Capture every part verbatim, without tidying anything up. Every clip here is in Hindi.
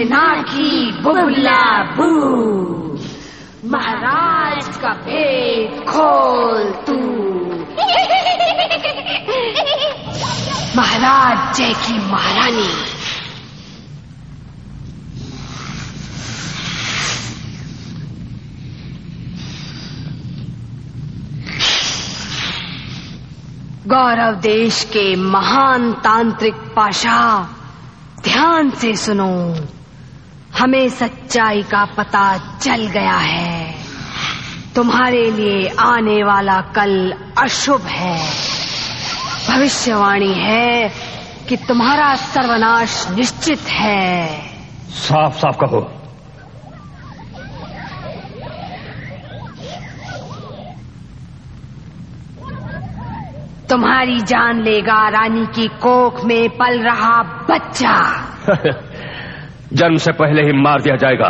इतना की बुबला बू, महाराज का पेट खोल तू। महाराज जय की महारानी, गौरव देश के महान तांत्रिक पाशा, ध्यान से सुनो, हमें सच्चाई का पता चल गया है। तुम्हारे लिए आने वाला कल अशुभ है। भविष्यवाणी है कि तुम्हारा सर्वनाश निश्चित है। साफ साफ कहो। तुम्हारी जान लेगा रानी की कोख में पल रहा बच्चा। जन्म से पहले ही मार दिया जाएगा।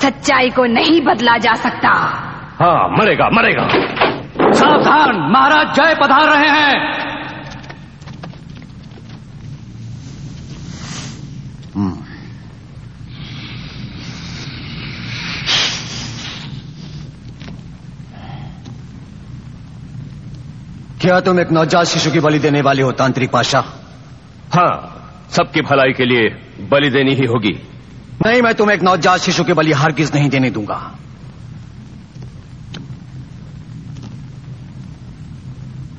सच्चाई को नहीं बदला जा सकता। हाँ, मरेगा मरेगा। सावधान, महाराज जय पधार रहे हैं। क्या तुम एक नवजात शिशु की बलि देने वाले हो तांत्रिक पाशा? हाँ, सबकी भलाई के लिए बलि देनी ही होगी। नहीं, मैं तुम्हें एक नवजात शिशु की बलि हरगिज नहीं देने दूंगा।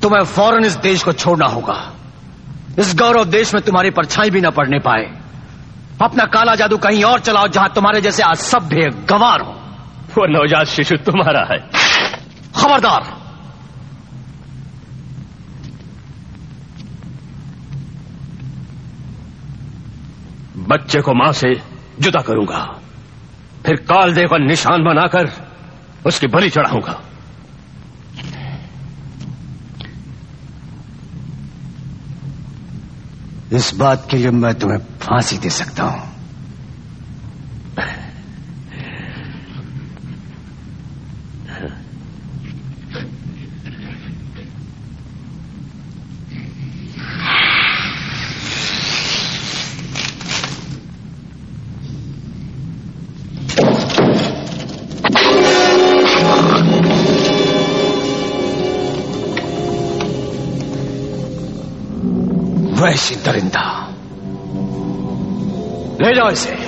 तुम्हें फौरन इस देश को छोड़ना होगा। इस गौरव देश में तुम्हारी परछाई भी न पड़ने पाए। अपना काला जादू कहीं और चलाओ जहां तुम्हारे जैसे असभ्य गंवार हो। वो नवजात शिशु तुम्हारा है। खबरदार, बच्चे को मां से जुदा करूंगा, फिर कालदेव का निशान बनाकर उसकी बलि चढ़ाऊंगा। इस बात के लिए मैं तुम्हें फांसी दे सकता हूं। वैसी दरिंदा, ले जाओ इसे।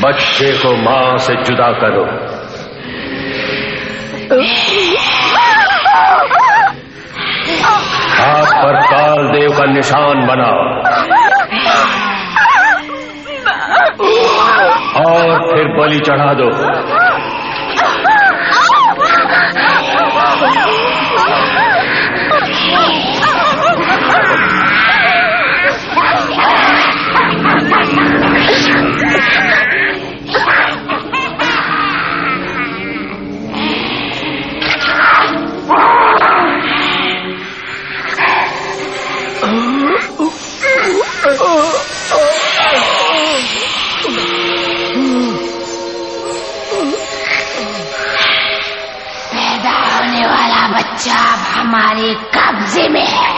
बच्चे को मां से जुदा करो। हाथ पर कालदेव का निशान बनाओ और फिर बलि चढ़ा दो। आपका बच्चा हमारे कब्जे में है।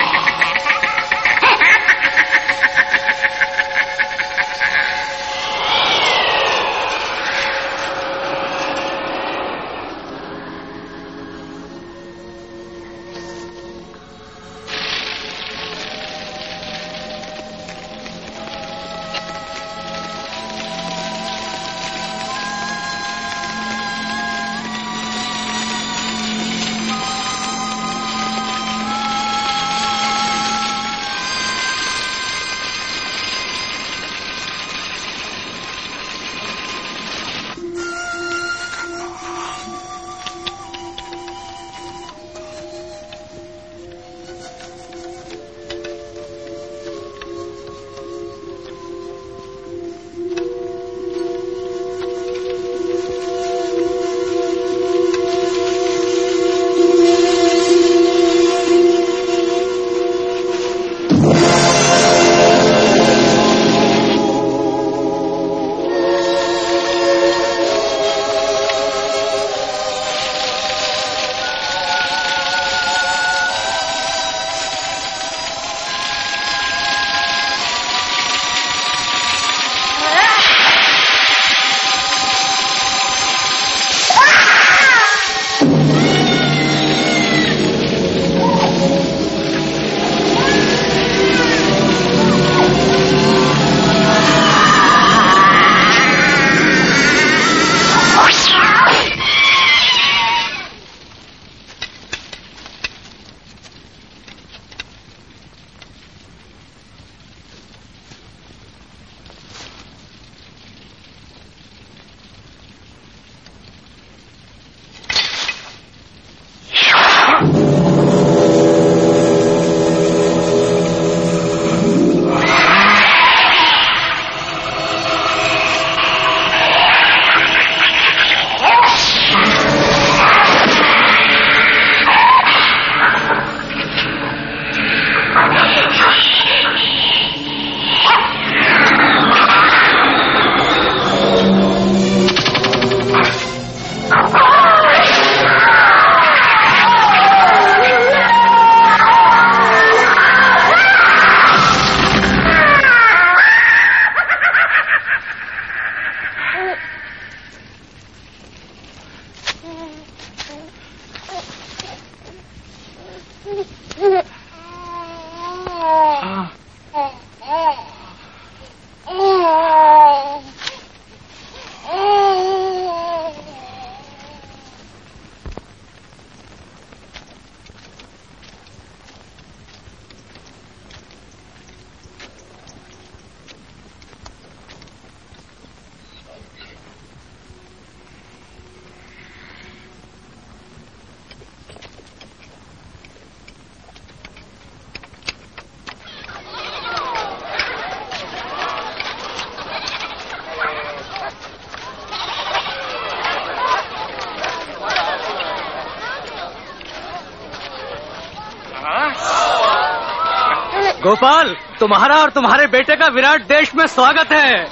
गोपाल, तुम्हारा और तुम्हारे बेटे का विराट देश में स्वागत है।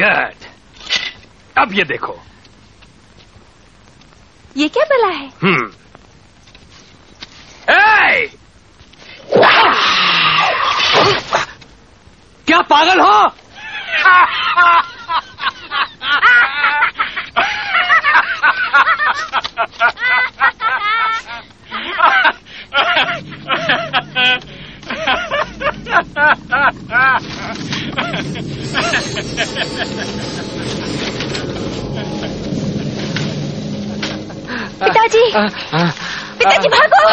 गुड। अब ये देखो, ये क्या भला है? हम्म। क्या पागल हो? पिताजी, पिताजी भागो!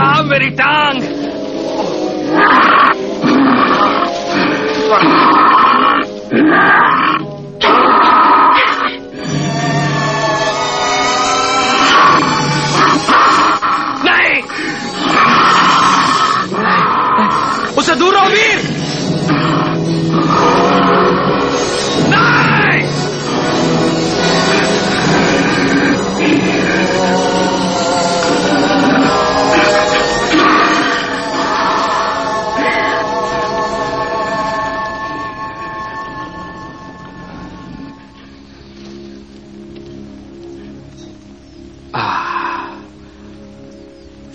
आ, मेरी टांग! नहीं, उसे दूर रहो वीर! नहीं!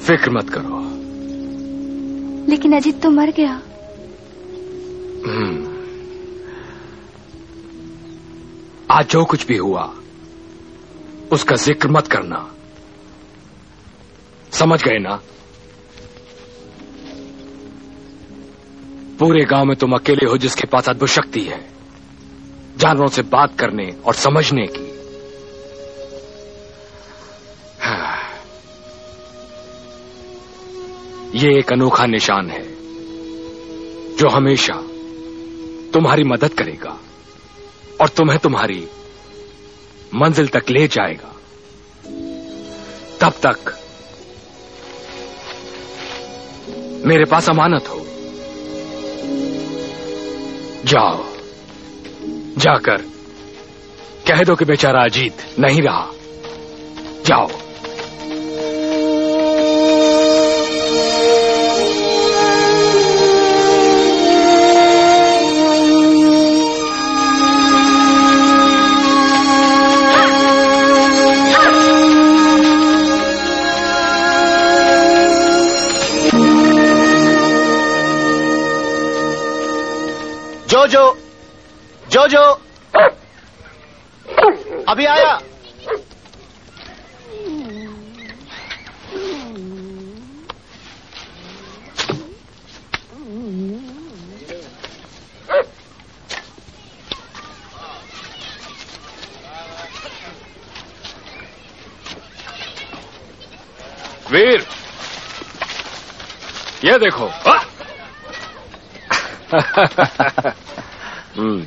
फिक्र मत करो। लेकिन अजीत तो मर गया। आज जो कुछ भी हुआ उसका जिक्र मत करना, समझ गए ना? पूरे गांव में तुम अकेले हो जिसके पास अद्भुत शक्ति है जानवरों से बात करने और समझने की। हाँ। ये एक अनोखा निशान है जो हमेशा तुम्हारी मदद करेगा और तुम्हें तुम्हारी मंजिल तक ले जाएगा। तब तक मेरे पास अमानत हो, जाओ, जाकर कह दो कि बेचारा अजीत नहीं रहा, जाओ। जो जो जो अभी आया। वीर, ये देखो। Hmm.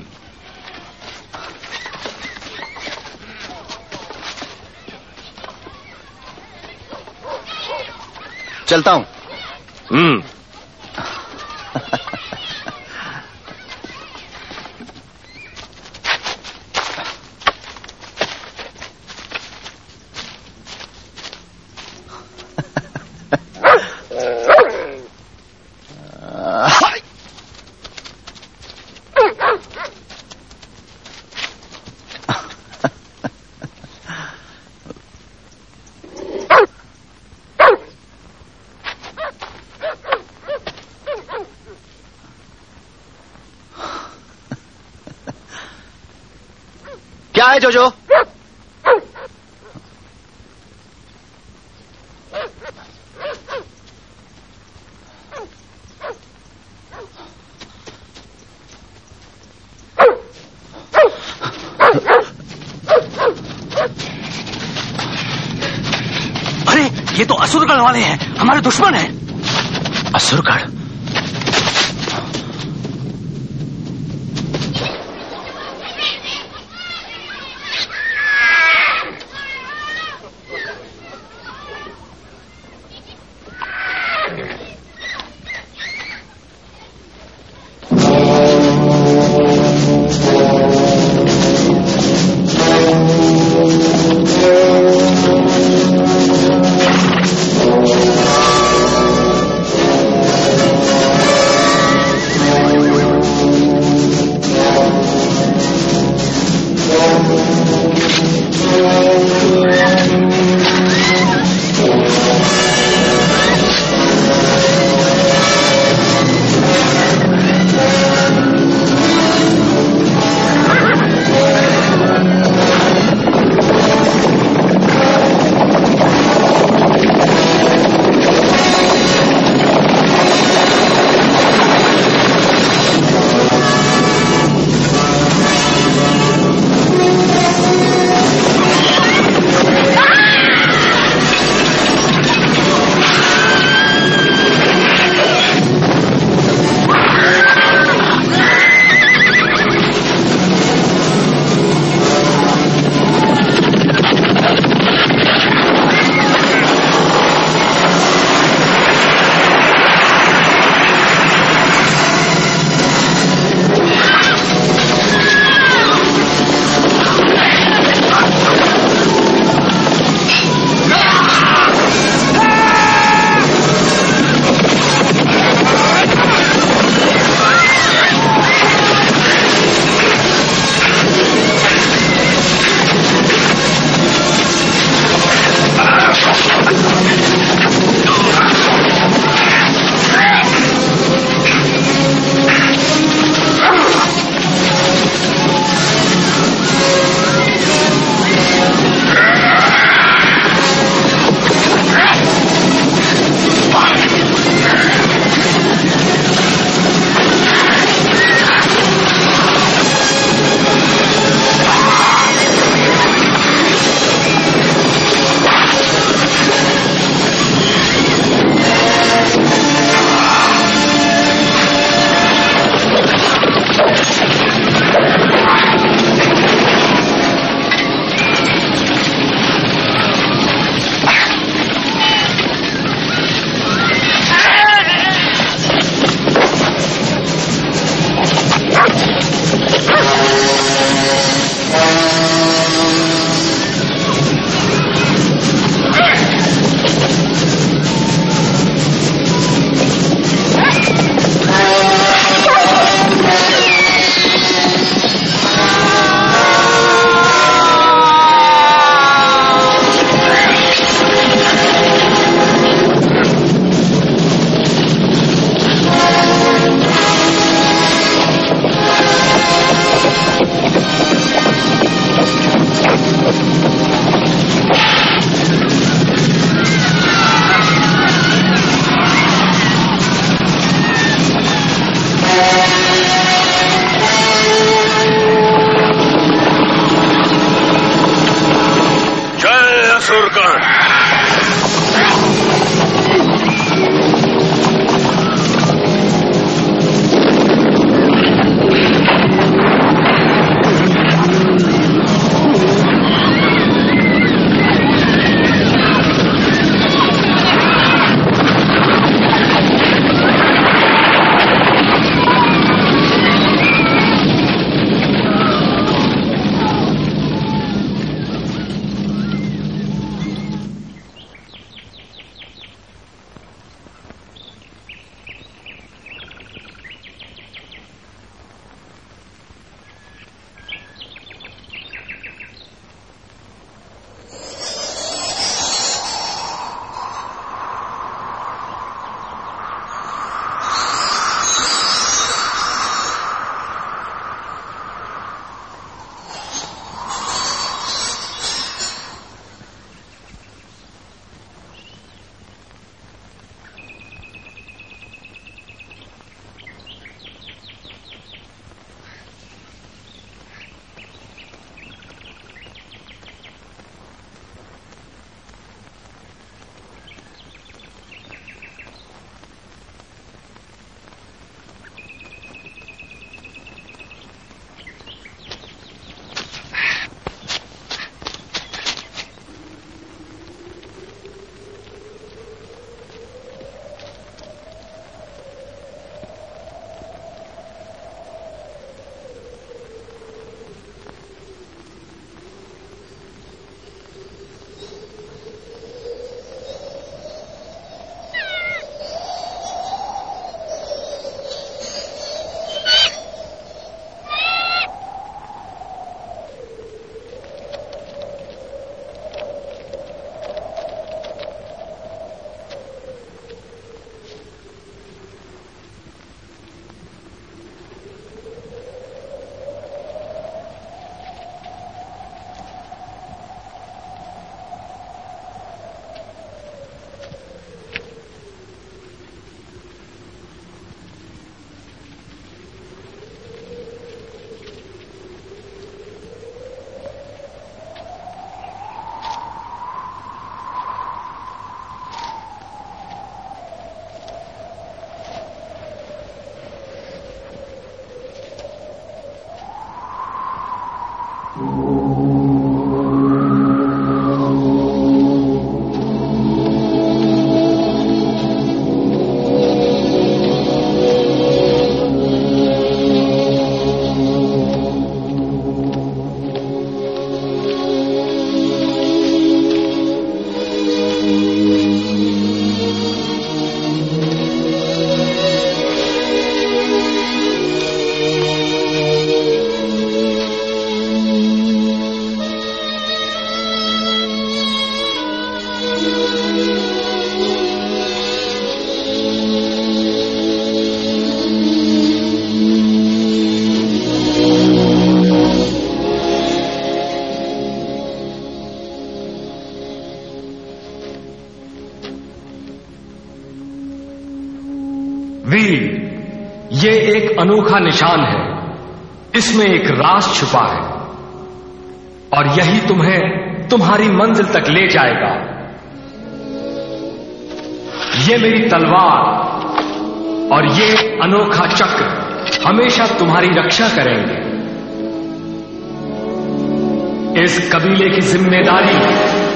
चलता हूं। हम्म hmm. जो जो अरे ये तो असुरगढ़ वाले हैं, हमारे दुश्मन हैं। असुरगढ़ अनोखा निशान है, इसमें एक राज छुपा है और यही तुम्हें तुम्हारी मंजिल तक ले जाएगा। ये मेरी तलवार और ये अनोखा चक्र हमेशा तुम्हारी रक्षा करेंगे। इस कबीले की जिम्मेदारी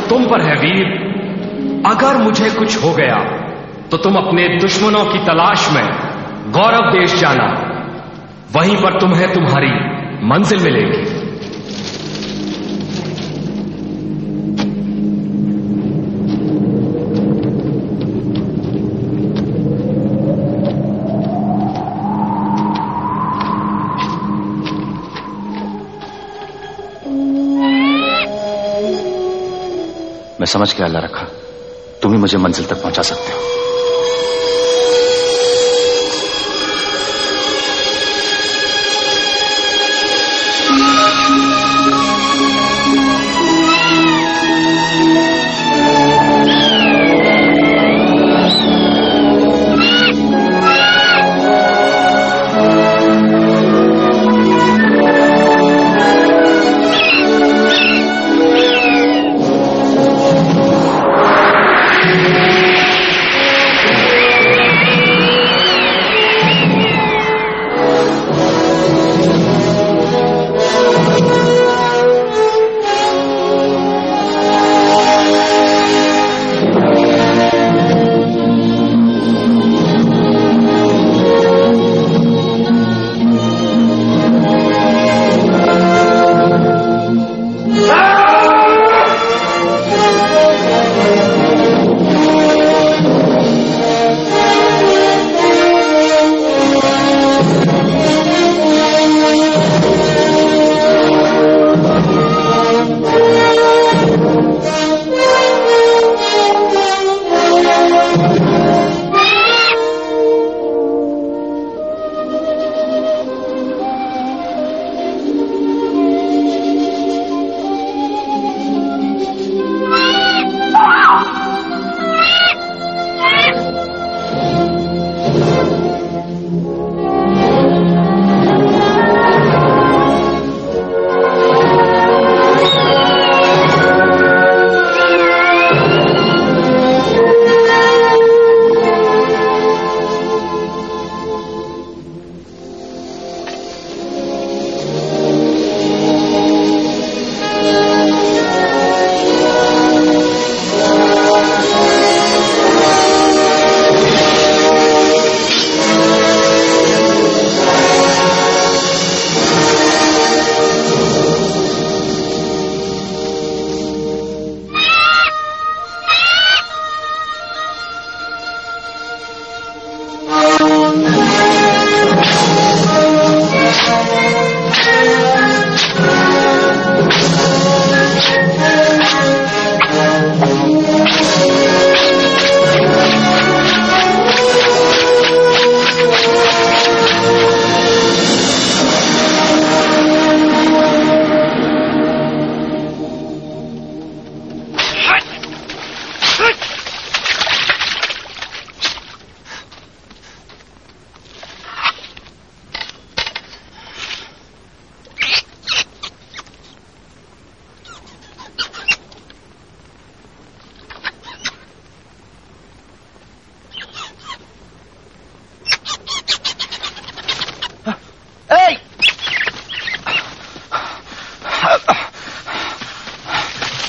तुम पर है वीर। अगर मुझे कुछ हो गया तो तुम अपने दुश्मनों की तलाश में गौरव देश जाना, वहीं पर तुम्हें तुम्हारी मंजिल मिलेगी। मैं समझ के अल्लाह रखा, तुम ही मुझे मंजिल तक पहुंचा सकते हो।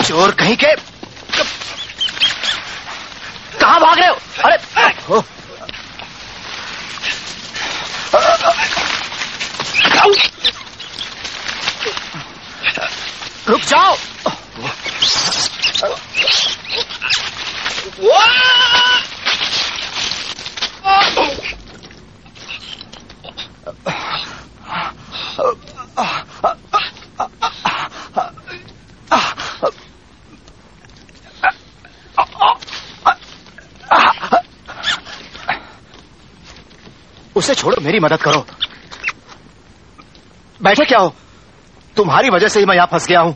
चोर कहीं के कहाँ भाग रहे हो? अरे हो। रुक जाओ। उसे छोड़ो, मेरी मदद करो। बैठे क्या हो? तुम्हारी वजह से ही मैं यहां फंस गया हूं।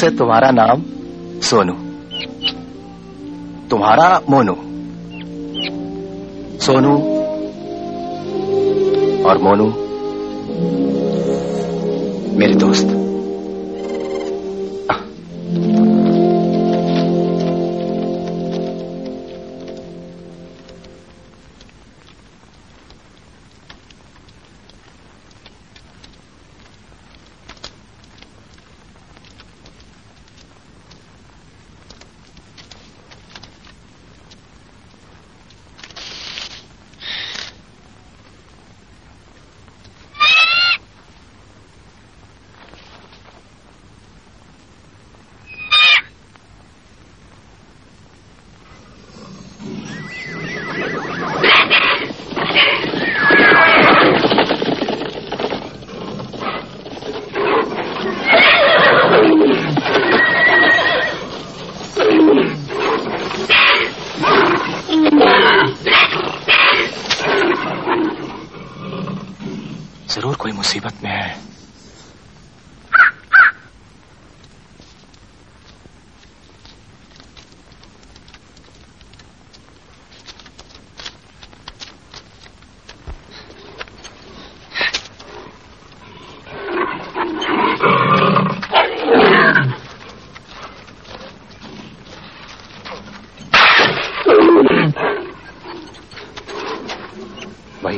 से तुम्हारा नाम सोनू, तुम्हारा मोनू, सोनू और मोनू मेरे दोस्त।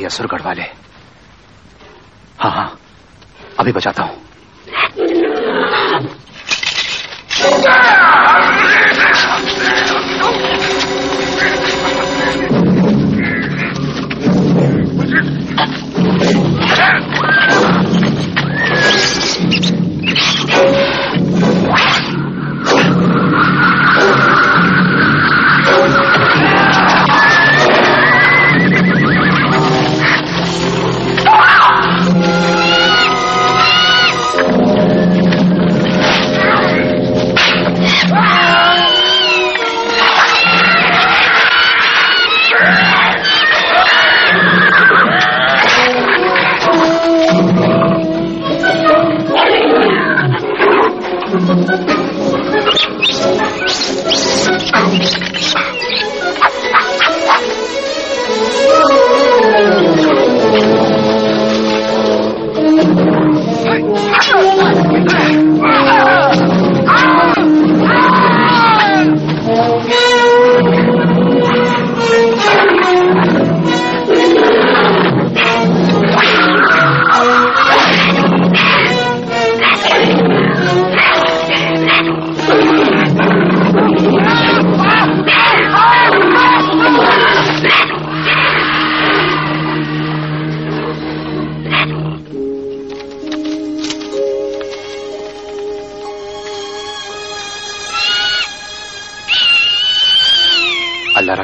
असुरगढ़ वाले, हाँ हाँ अभी बचाता हूं।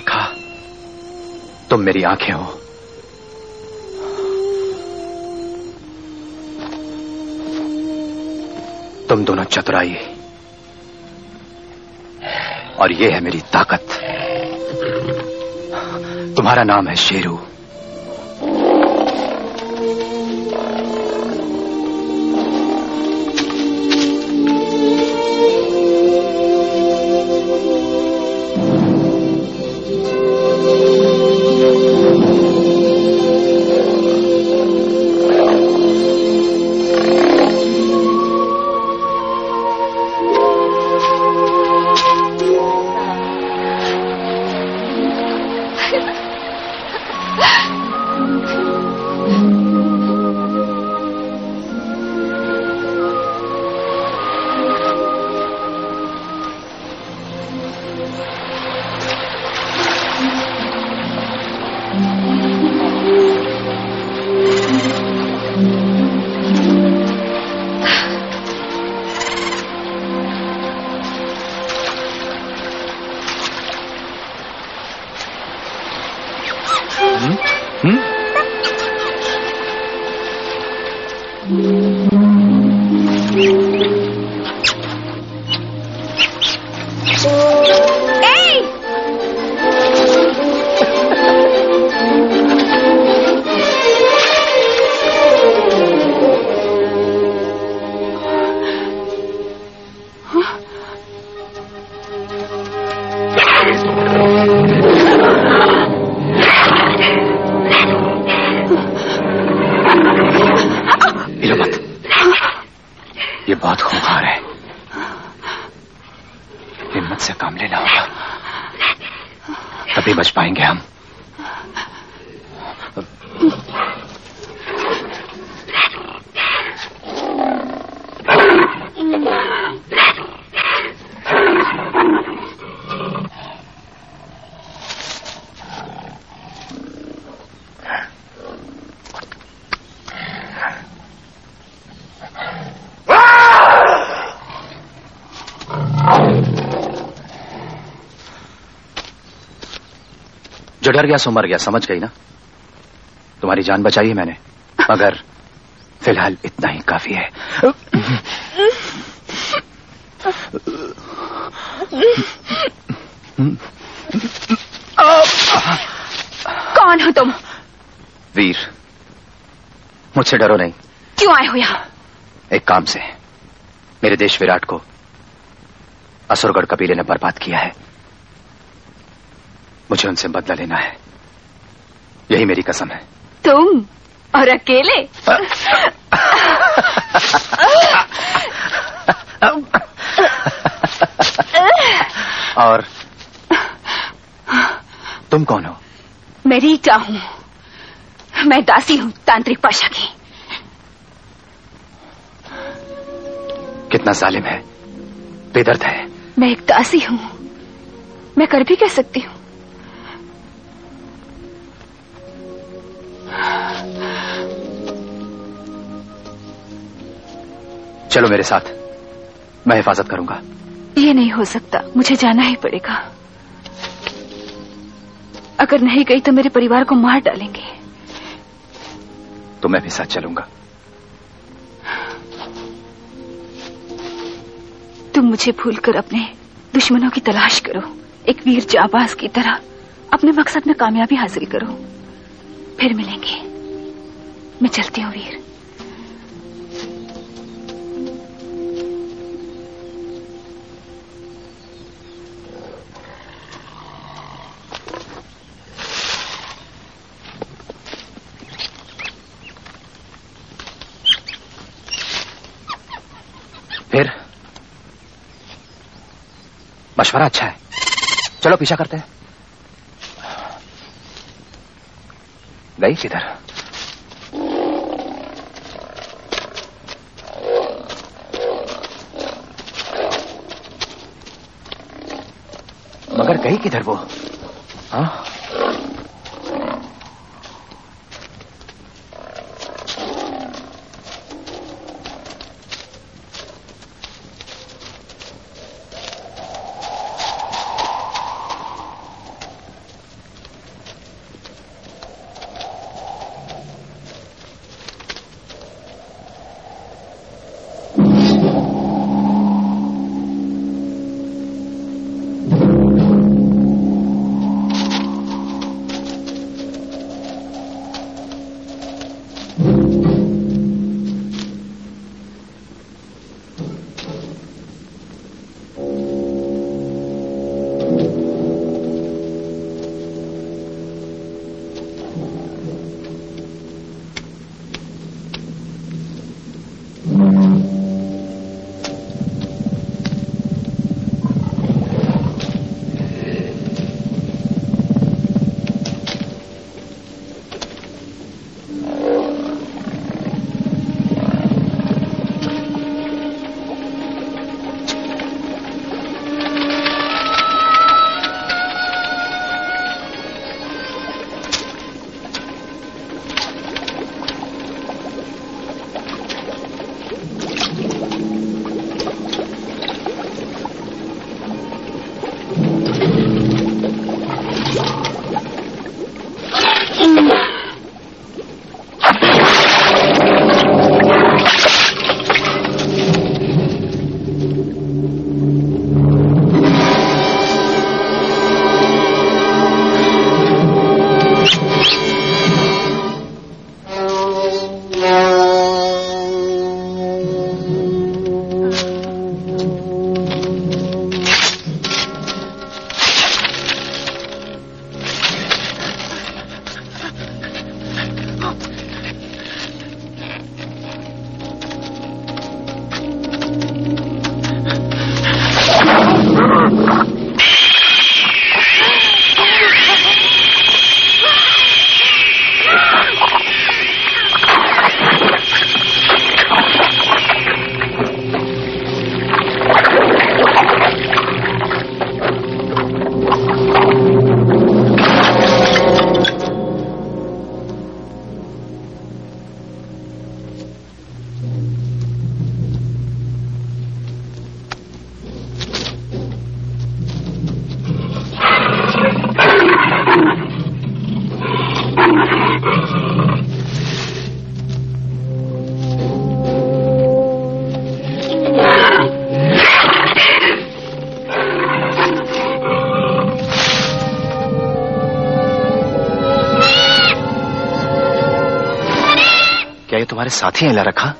देखा, तुम मेरी आंखें हो। तुम दोनों चतुराई और ये है मेरी ताकत। तुम्हारा नाम है शेरू। डर गया सो मर गया, समझ गई ना। तुम्हारी जान बचाई है मैंने, मगर फिलहाल इतना ही काफी है। कौन हो तुम? वीर। मुझसे डरो नहीं। क्यों आए हो यहां? एक काम से। मेरे देश विराट को असुरगढ़ कबीले ने बर्बाद किया है, मुझे उनसे बदला लेना है, यही मेरी कसम है। तुम और अकेले? और तुम कौन हो? मैं रीटा हूँ, मैं दासी हूँ तांत्रिक पाशा की। कितना जालिम है, बेदर्द है। मैं एक दासी हूँ, मैं कर भी कह सकती हूँ। चलो मेरे साथ, मैं हिफाजत करूंगा। ये नहीं हो सकता, मुझे जाना ही पड़ेगा। अगर नहीं गई तो मेरे परिवार को मार डालेंगे। तो मैं भी साथ चलूंगा। तुम मुझे भूलकर अपने दुश्मनों की तलाश करो, एक वीर जाबाज की तरह अपने मकसद में कामयाबी हासिल करो, फिर मिलेंगे। मैं चलती हूँ वीर। फिर मशवरा अच्छा है, चलो पीछा करते हैं। गई किधर? मगर गई किधर वो? हाँ, तुम्हारे साथ ही हिला रखा?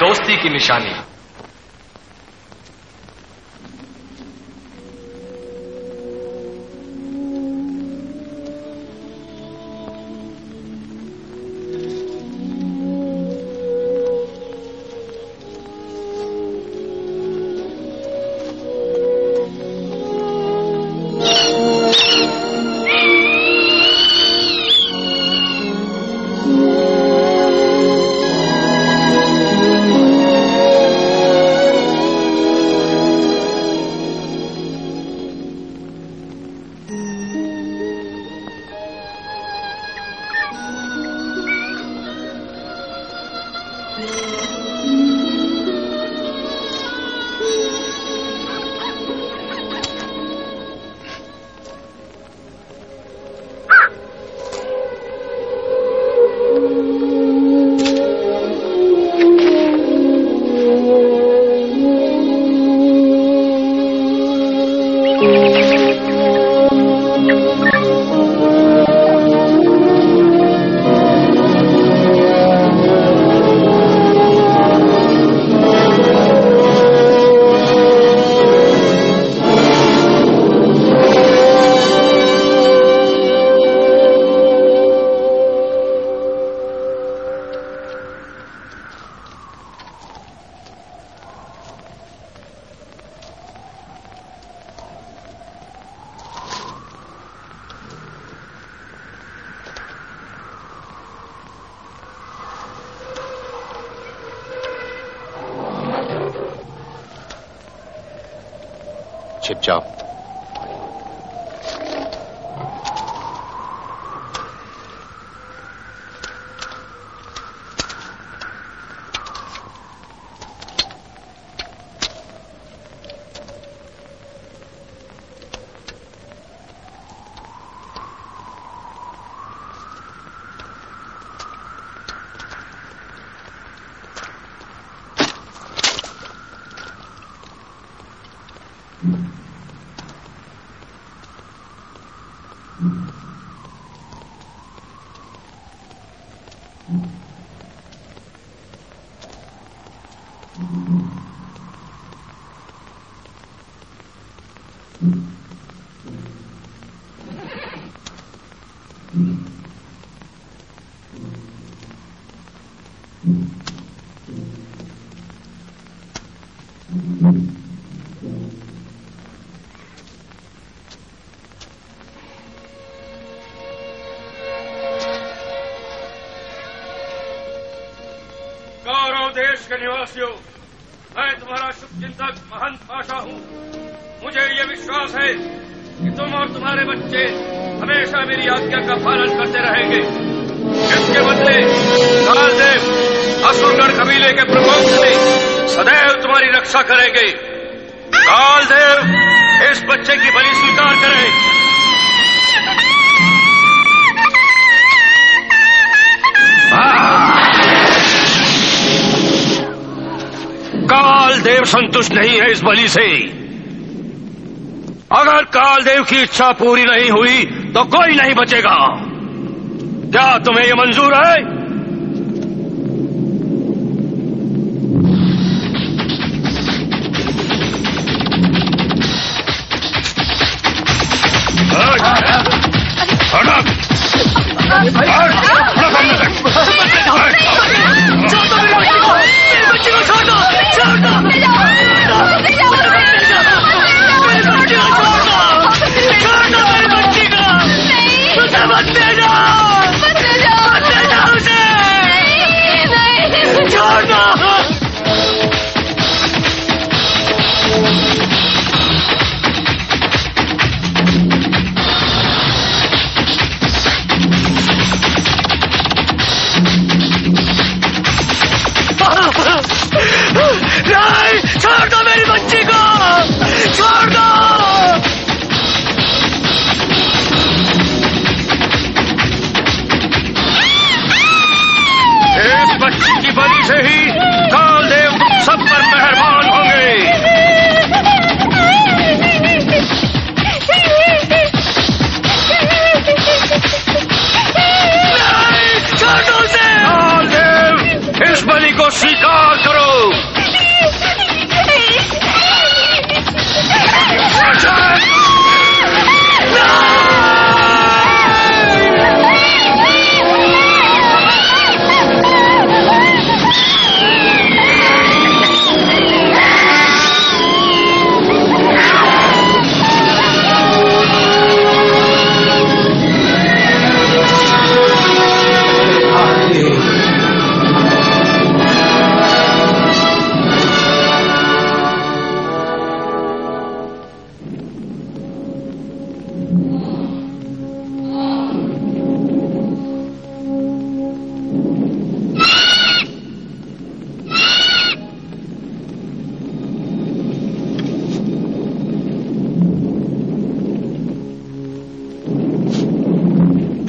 दोस्ती की निशानी। छिप जाओ। निवासियों, मैं तुम्हारा शुभचिंतक महंत पाशा हूँ। मुझे ये विश्वास है कि तुम और तुम्हारे बच्चे हमेशा मेरी आज्ञा का पालन करते रहेंगे। इसके बदले कालदेव असुरगढ़ कबीले के प्रकोप से सदैव तुम्हारी रक्षा करेंगे। कालदेव इस बच्चे की बलि स्वीकार करें। कालदेव संतुष्ट नहीं है इस बलि से। अगर कालदेव की इच्छा पूरी नहीं हुई तो कोई नहीं बचेगा। क्या तुम्हें यह मंजूर है? No!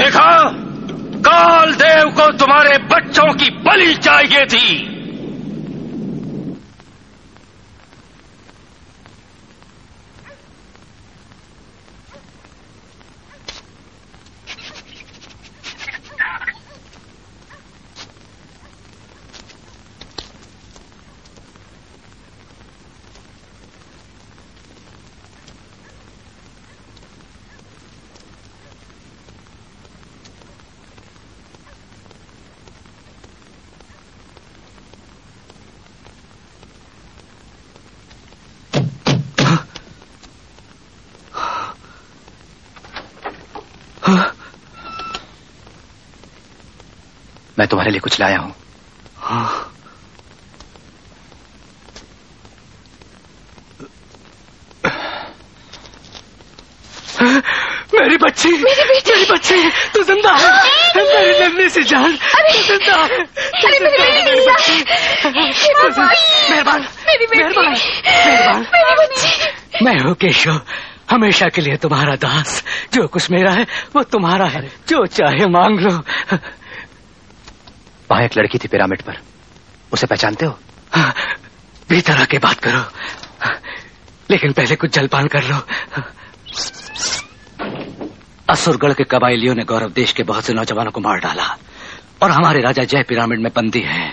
देखा, कालदेव को तुम्हारे बच्चों की बलि चाहिए थी। मैं तुम्हारे लिए कुछ लाया हूं। हाँ। मेरी बच्ची, मेरी बेटी, मेरी बच्ची, तू जिंदा है, मेरी नन्ही सी जान, तू जिंदा है, मेरी बच्ची, मेहरबान, मेहरबान, मेहरबान। मैं हूँ केशव, हमेशा के लिए तुम्हारा दास। जो कुछ मेरा है वो तुम्हारा है, जो चाहे मांग लो। वहां एक लड़की थी पिरामिड पर, उसे पहचानते हो? हाँ, भीतर आके बात करो, लेकिन पहले कुछ जलपान कर लो। असुरगढ़ के कबायलियों ने गौरव देश के बहुत से नौजवानों को मार डाला और हमारे राजा जय पिरामिड में बंदी है।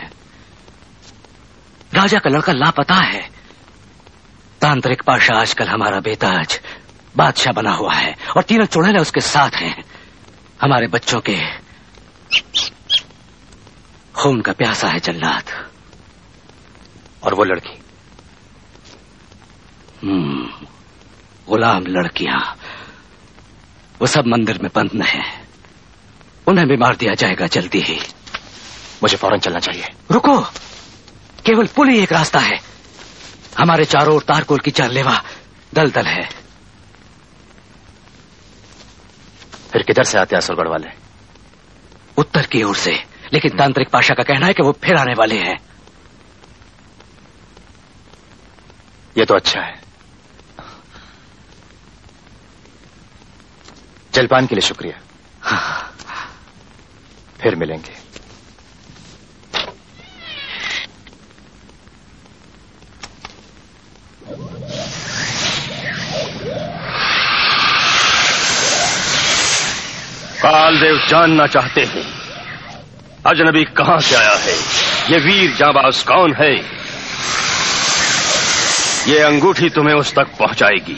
राजा का लड़का लापता है। तांत्रिक पाशा आजकल हमारा बेताज बादशाह बना हुआ है और तीनों चुड़ैले उसके साथ हैं। हमारे बच्चों के खून का प्यासा है जल्लाद। और वो लड़की, हम्म, गुलाम लड़कियां, वो सब मंदिर में बंद हैं। उन्हें भी मार दिया जाएगा जल्दी ही। मुझे फौरन चलना चाहिए। रुको, केवल पुल ही एक रास्ता है। हमारे चारों ओर तारकोल की जानलेवा दलदल है। फिर किधर से आते हैं असुरगढ़ वाले? उत्तर की ओर से, लेकिन तांत्रिक पाशा का कहना है कि वो फिर आने वाले हैं। ये तो अच्छा है। जलपान के लिए शुक्रिया। हाँ। फिर मिलेंगे। कालदेव जानना चाहते हैं अजनबी कहां से आया है, ये वीर जांबाज कौन है। ये अंगूठी तुम्हें उस तक पहुंचाएगी।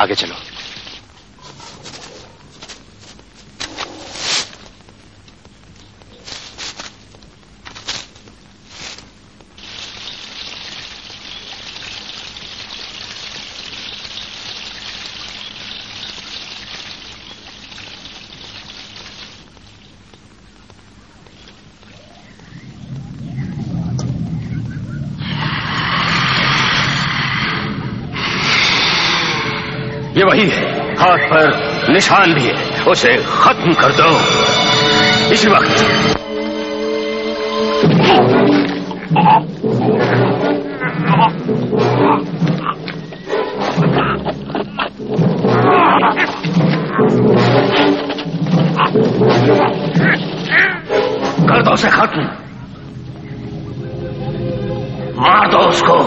आगे चलो। ये वही है, हाथ पर निशान भी है, उसे खत्म कर दो इसी वक्त। कर दो उसे खत्म, मार दो उसको।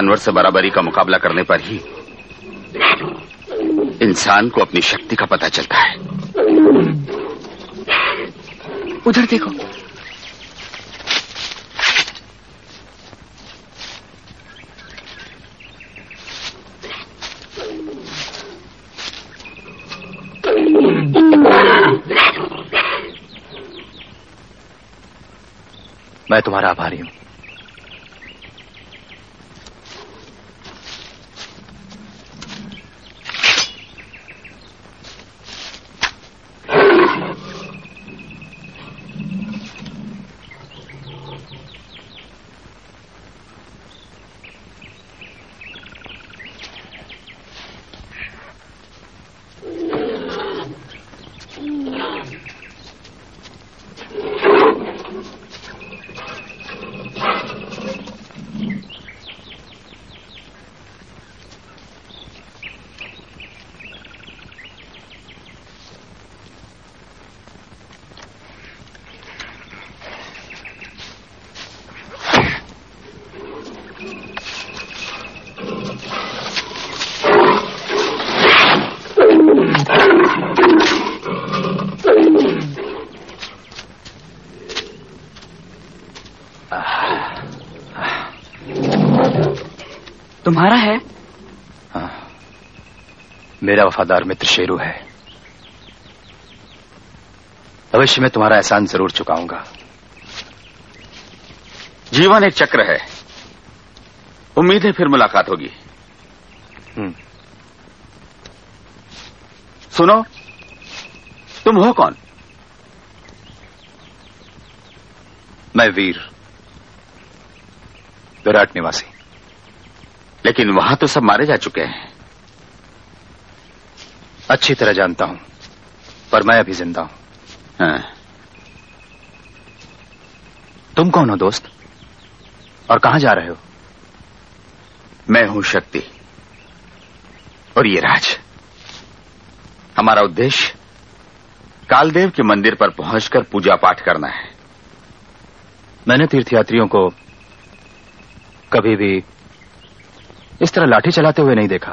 जानवर से बराबरी का मुकाबला करने पर ही इंसान को अपनी शक्ति का पता चलता है। उधर देखो। मैं तुम्हारा आभारी हूं। तुम्हारा है? हाँ, मेरा वफादार मित्र शेरू है। भविष्य में तुम्हारा एहसान जरूर चुकाऊंगा। जीवन एक चक्र है, उम्मीद है फिर मुलाकात होगी। सुनो, तुम हो कौन? मैं वीर, विराट निवासी। लेकिन वहां तो सब मारे जा चुके हैं। अच्छी तरह जानता हूं, पर मैं अभी जिंदा हूं। हाँ। तुम कौन हो दोस्त, और कहां जा रहे हो? मैं हूं शक्ति, और ये राज। हमारा उद्देश्य कालदेव के मंदिर पर पहुंचकर पूजा पाठ करना है। मैंने तीर्थयात्रियों को कभी भी इस तरह लाठी चलाते हुए नहीं देखा।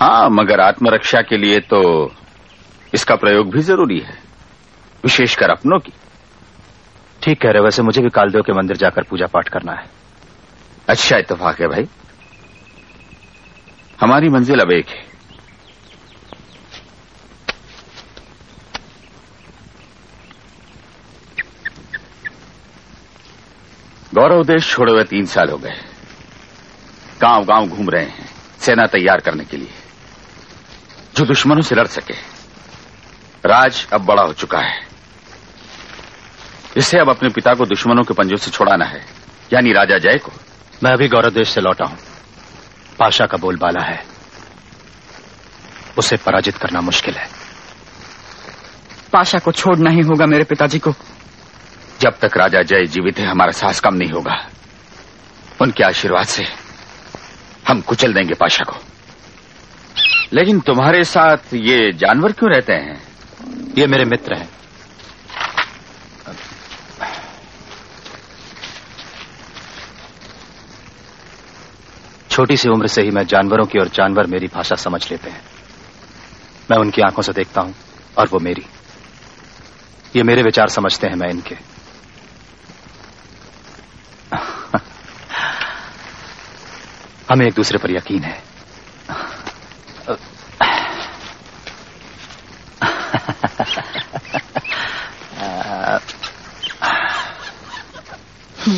हाँ, मगर आत्मरक्षा के लिए तो इसका प्रयोग भी जरूरी है, विशेषकर अपनों की। ठीक कह रहे। वैसे मुझे भी कालदेव के मंदिर जाकर पूजा पाठ करना है। अच्छा इत्तेफाक है भाई, हमारी मंजिल अब एक है। गौरव देश छोड़े हुए तीन साल हो गए। गांव गांव घूम रहे हैं सेना तैयार करने के लिए, जो दुश्मनों से लड़ सके। राज अब बड़ा हो चुका है, इसे अब अपने पिता को दुश्मनों के पंजों से छुड़ाना है, यानी राजा जय को। मैं अभी गौरव देश से लौटा हूं। पाशा का बोलबाला है, उसे पराजित करना मुश्किल है। पाशा को छोड़ना ही होगा मेरे पिताजी को। जब तक राजा जय जीवित है हमारा साहस कम नहीं होगा। उनके आशीर्वाद से हम कुचल देंगे पाशा को। लेकिन तुम्हारे साथ ये जानवर क्यों रहते हैं? ये मेरे मित्र हैं। छोटी सी उम्र से ही मैं जानवरों की और जानवर मेरी भाषा समझ लेते हैं। मैं उनकी आंखों से देखता हूं और वो मेरी। ये मेरे विचार समझते हैं, मैं इनके। हमें एक दूसरे पर यकीन है।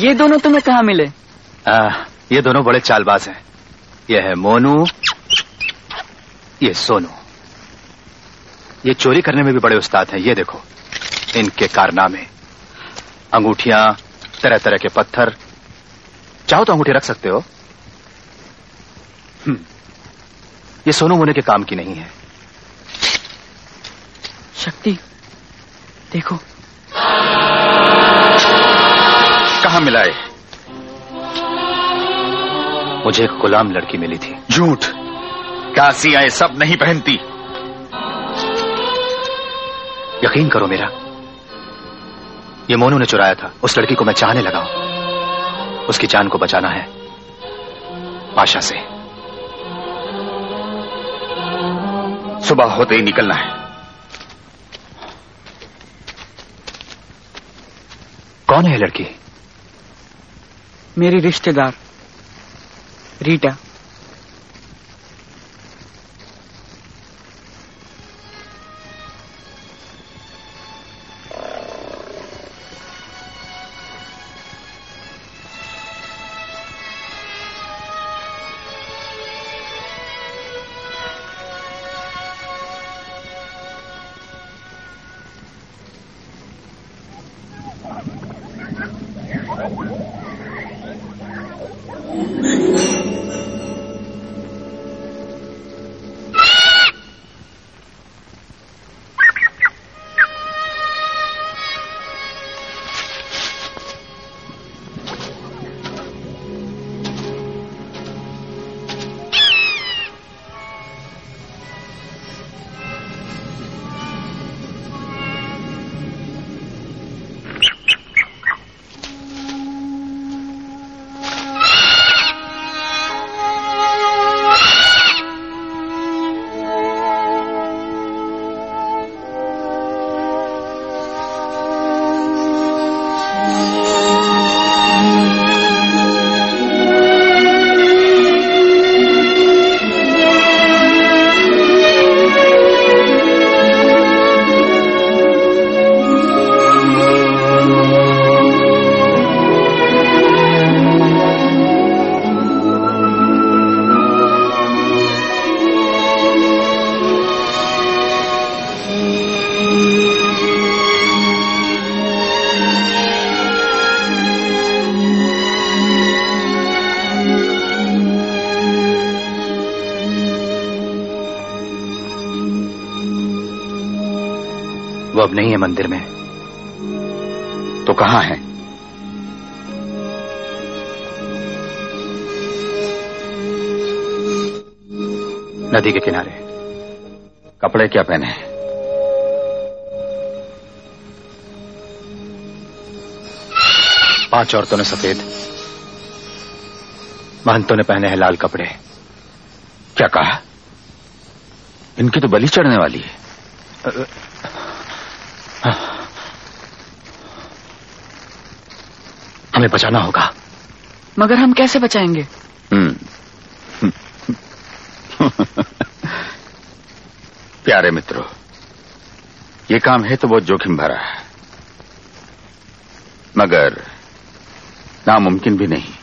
ये दोनों तुम्हें कहां मिले? आ, ये दोनों बड़े चालबाज हैं। ये है मोनू, ये सोनू। ये चोरी करने में भी बड़े उस्ताद हैं। ये देखो इनके कारनामे। अंगूठियां, तरह तरह के पत्थर। चाहो तो अंगूठी रख सकते हो। ये सोनू होने के काम की नहीं है। शक्ति देखो कहां मिलाए। मुझे एक गुलाम लड़की मिली थी। झूठ, कासियां सब नहीं पहनती। यकीन करो मेरा, ये मोनू ने चुराया था। उस लड़की को मैं चाहने लगा हूं। उसकी जान को बचाना है। पाशा से। सुबह होते ही निकलना है। कौन है लड़की? मेरी रिश्तेदार रीटा। अब नहीं है मंदिर में तो कहां है? नदी के किनारे। कपड़े क्या पहने हैं? पांच औरतों ने सफेद, महंतों ने पहने हैं लाल कपड़े। क्या कहा? इनकी तो बलि चढ़ने वाली है। हमें बचाना होगा। मगर हम कैसे बचाएंगे? प्यारे मित्रों, ये काम है तो बहुत जोखिम भरा है, मगर नामुमकिन भी नहीं।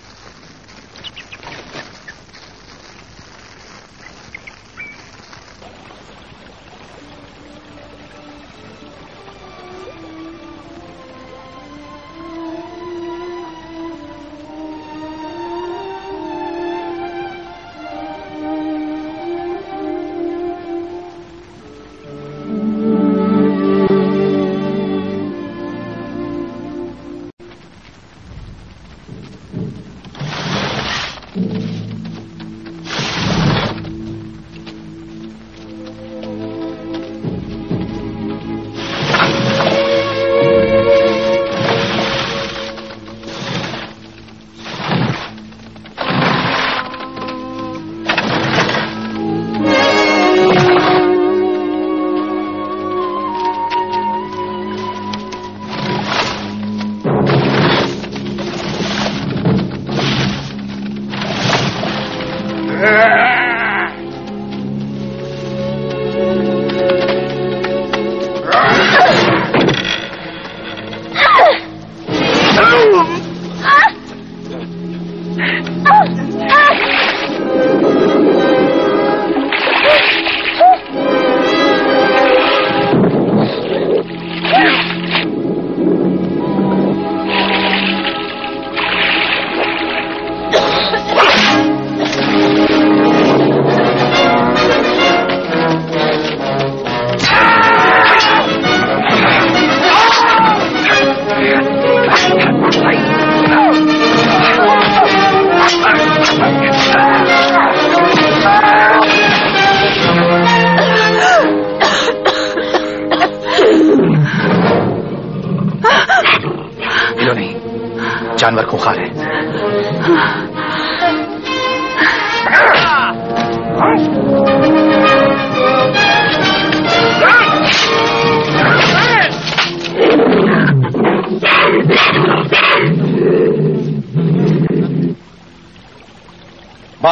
जानवर को बुखार है।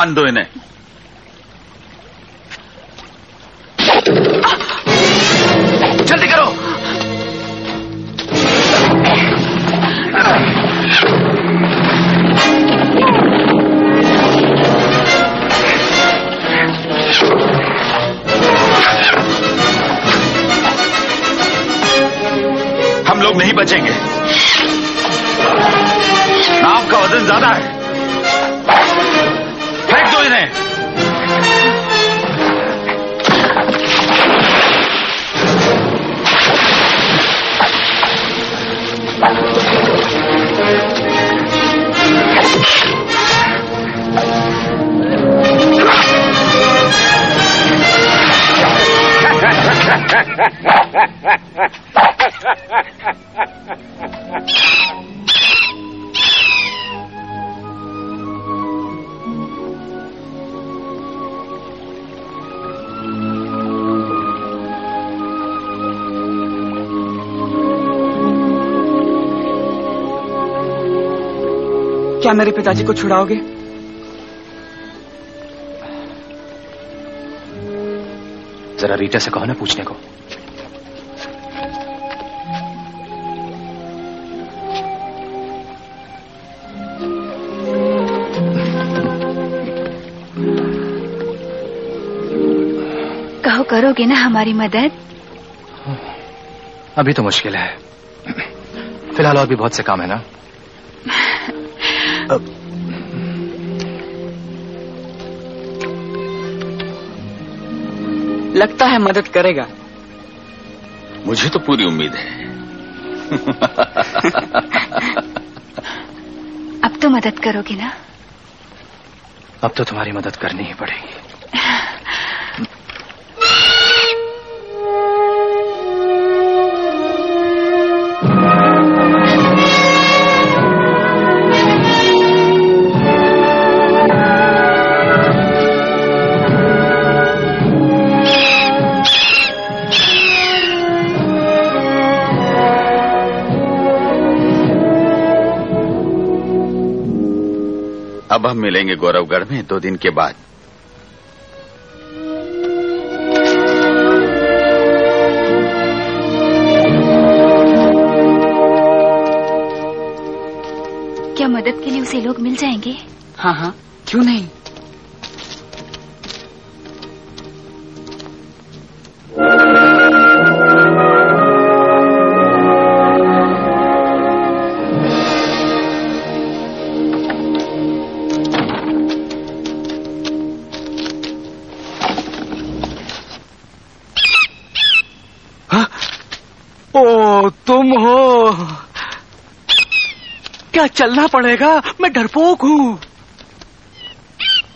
बांध दो इन्हें। जल्दी करो। हम लोग नहीं बचेंगे, नाव का वजन ज्यादा है। फेंक दो इन्हें। क्या मेरे पिताजी को छुड़ाओगे? जरा रीटा से कहो ना पूछने को। कहो, करोगे ना हमारी मदद? अभी तो मुश्किल है, फिलहाल और भी बहुत से काम है ना। अब लगता है मदद करेगा। मुझे तो पूरी उम्मीद है। अब तो मदद करोगे ना? अब तो तुम्हारी मदद करनी ही पड़ेगी। अब हम मिलेंगे गौरवगढ़ में दो दिन के बाद। क्या मदद के लिए उसे लोग मिल जाएंगे? हाँ हाँ, क्यों नहीं। चलना पड़ेगा, मैं डरपोक हूँ।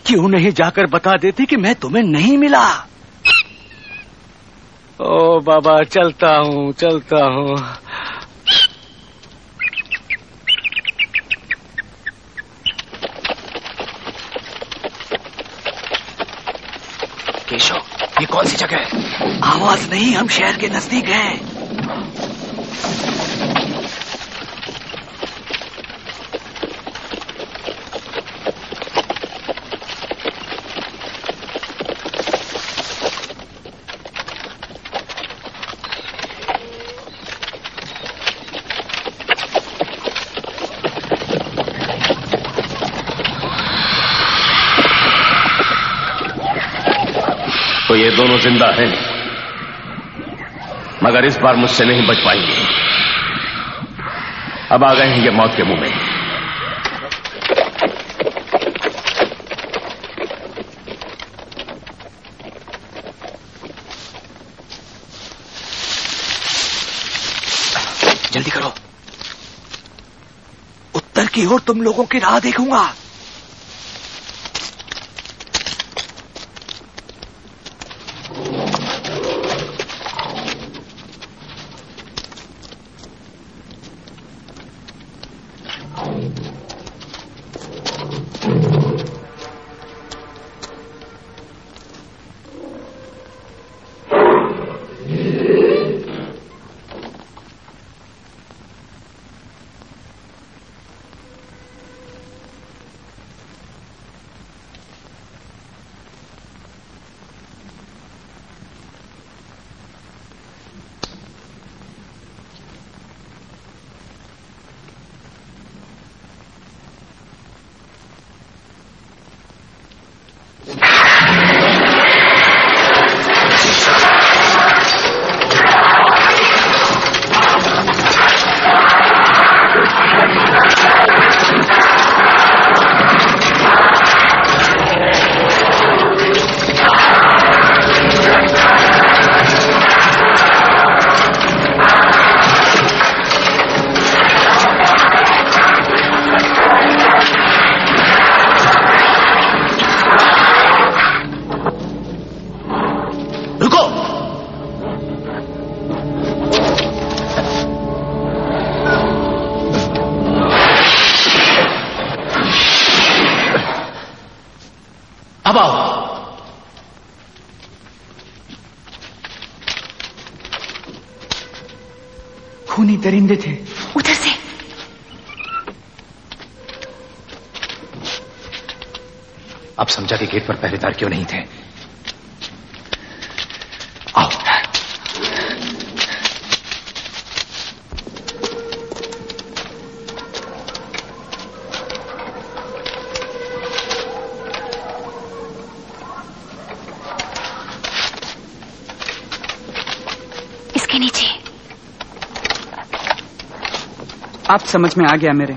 क्यों नहीं जाकर बता देती कि मैं तुम्हें नहीं मिला? ओ बाबा, चलता हूँ चलता हूँ। केशव, ये कौन सी जगह है? आवाज नहीं, हम शहर के नजदीक हैं। ये दोनों जिंदा हैं, मगर इस बार मुझसे नहीं बच पाएंगे। अब आ गए हैं ये मौत के मुंह में। जल्दी करो, उत्तर की ओर तुम लोगों की राह देखूंगा। खूनी दरिंदे थे। उधर से अब समझा कि गेट पर पहरेदार क्यों नहीं थे। आओ इसके नीचे। आप समझ में आ गया मेरे।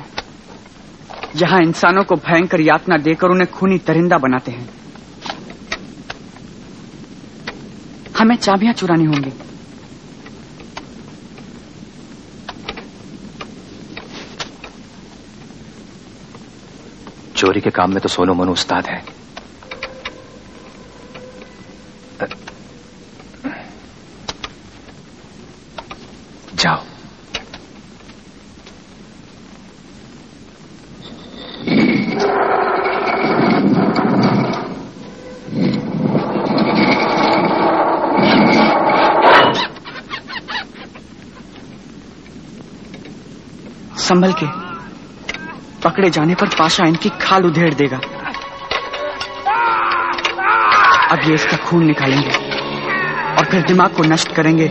यहाँ इंसानों को भयंकर यातना देकर उन्हें खूनी दरिंदा बनाते हैं। हमें चाबियां चुरानी होंगी। चोरी के काम में तो सोनू मोनू उस्ताद है। जाओ संभल के, पकड़े जाने पर पाशा इनकी खाल उधेड़ देगा। अब ये इसका खून निकालेंगे और फिर दिमाग को नष्ट करेंगे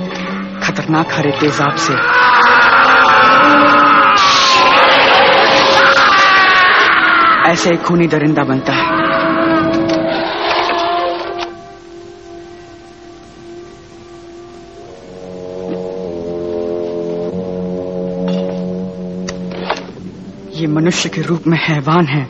खतरनाक हरे तेजाब से। ऐसे ही खूनी दरिंदा बनता है। ये मनुष्य के रूप में हैवान है।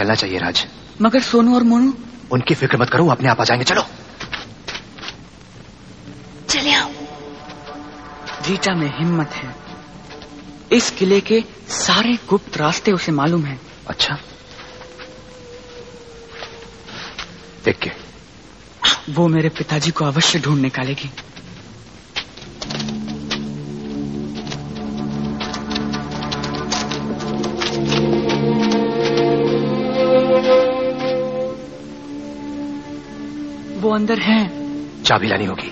चलना चाहिए राज। मगर सोनू और मोनू, उनकी फिक्र मत करो, अपने आप आ जाएंगे। चलो चले आओ। रीटा में हिम्मत है। इस किले के सारे गुप्त रास्ते उसे मालूम है। अच्छा देख के वो मेरे पिताजी को अवश्य ढूंढ निकालेगी। वो अंदर है। चाबी लानी होगी।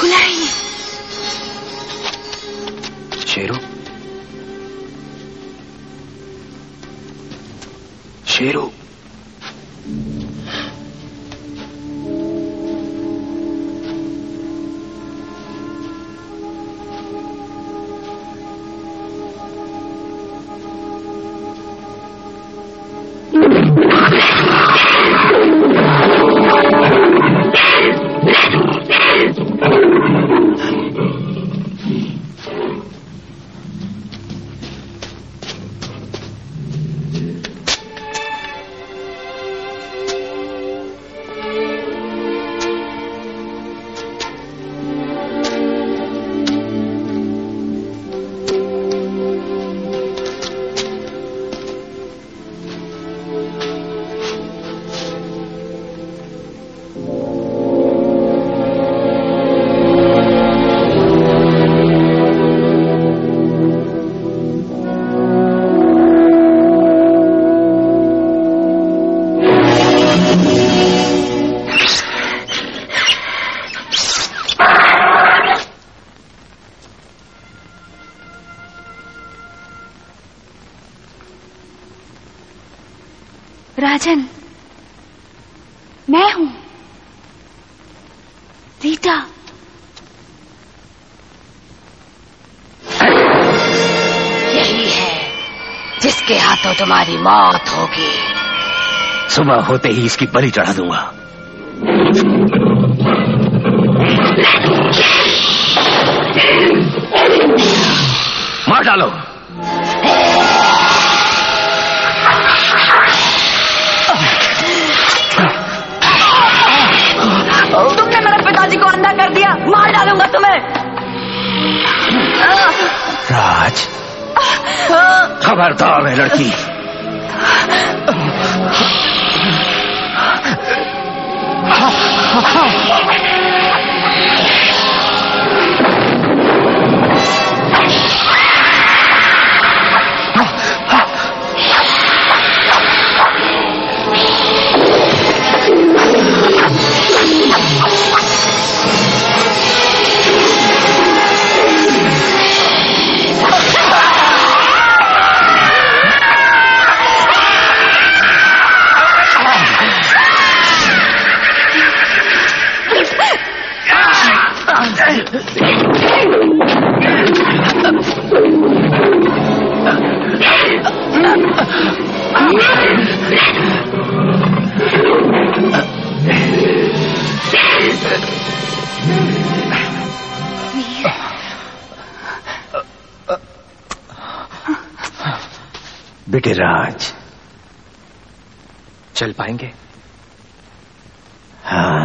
खुला है ये। शेरू शेरू राजन, मैं हूं रीटा। यही है जिसके हाथों तुम्हारी मौत होगी। सुबह होते ही इसकी बलि चढ़ा दूंगा। मार डालो। तुमने मेरे पिताजी को अंधा कर दिया, मार डालूंगा तुम्हें। राज, खबरदार है लड़की। बेटे राज, चल पाएंगे? हाँ।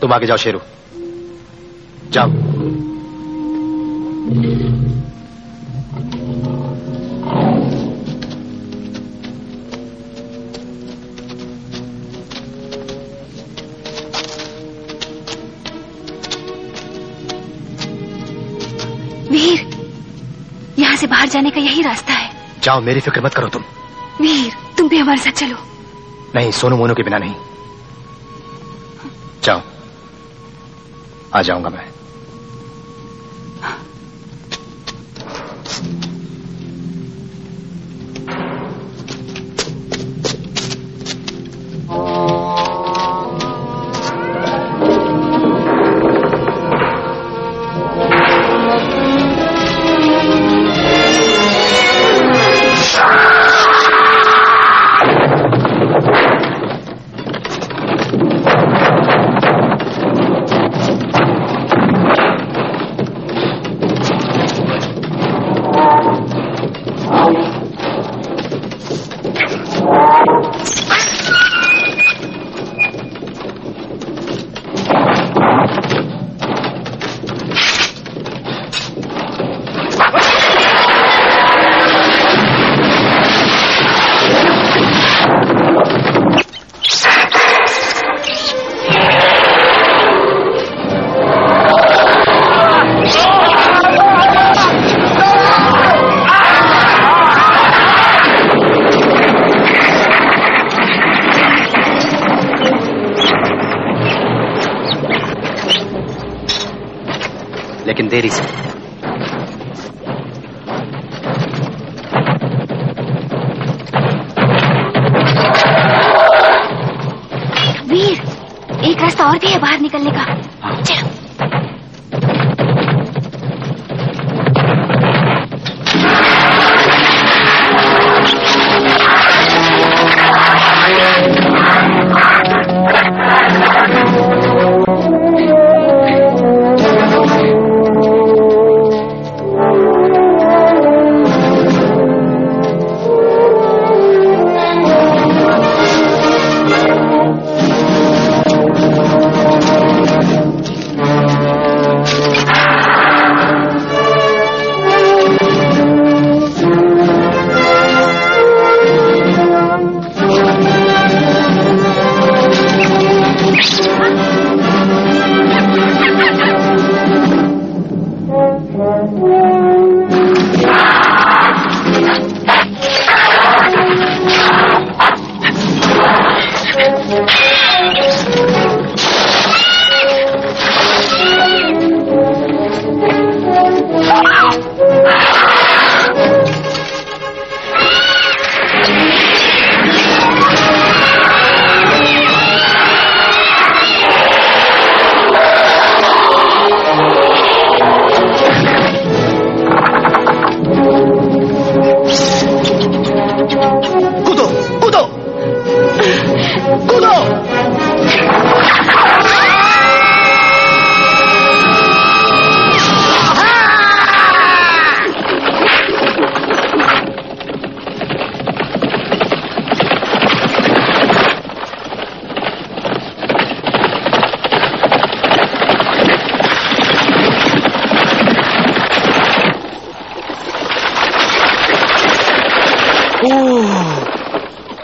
तुम आगे जाओ शेरू, जाओ। वीर, यहाँ से बाहर जाने का यही रास्ता है। जाओ, मेरी फिक्र मत करो तुम। वीर, तुम भी हमारे साथ चलो। नहीं, सोनू मोनू के बिना नहीं। जाओ, आ जाऊंगा मैं। लेकिन देरी से। वीर, एक रास्ता और भी है बाहर निकलने का। चलो।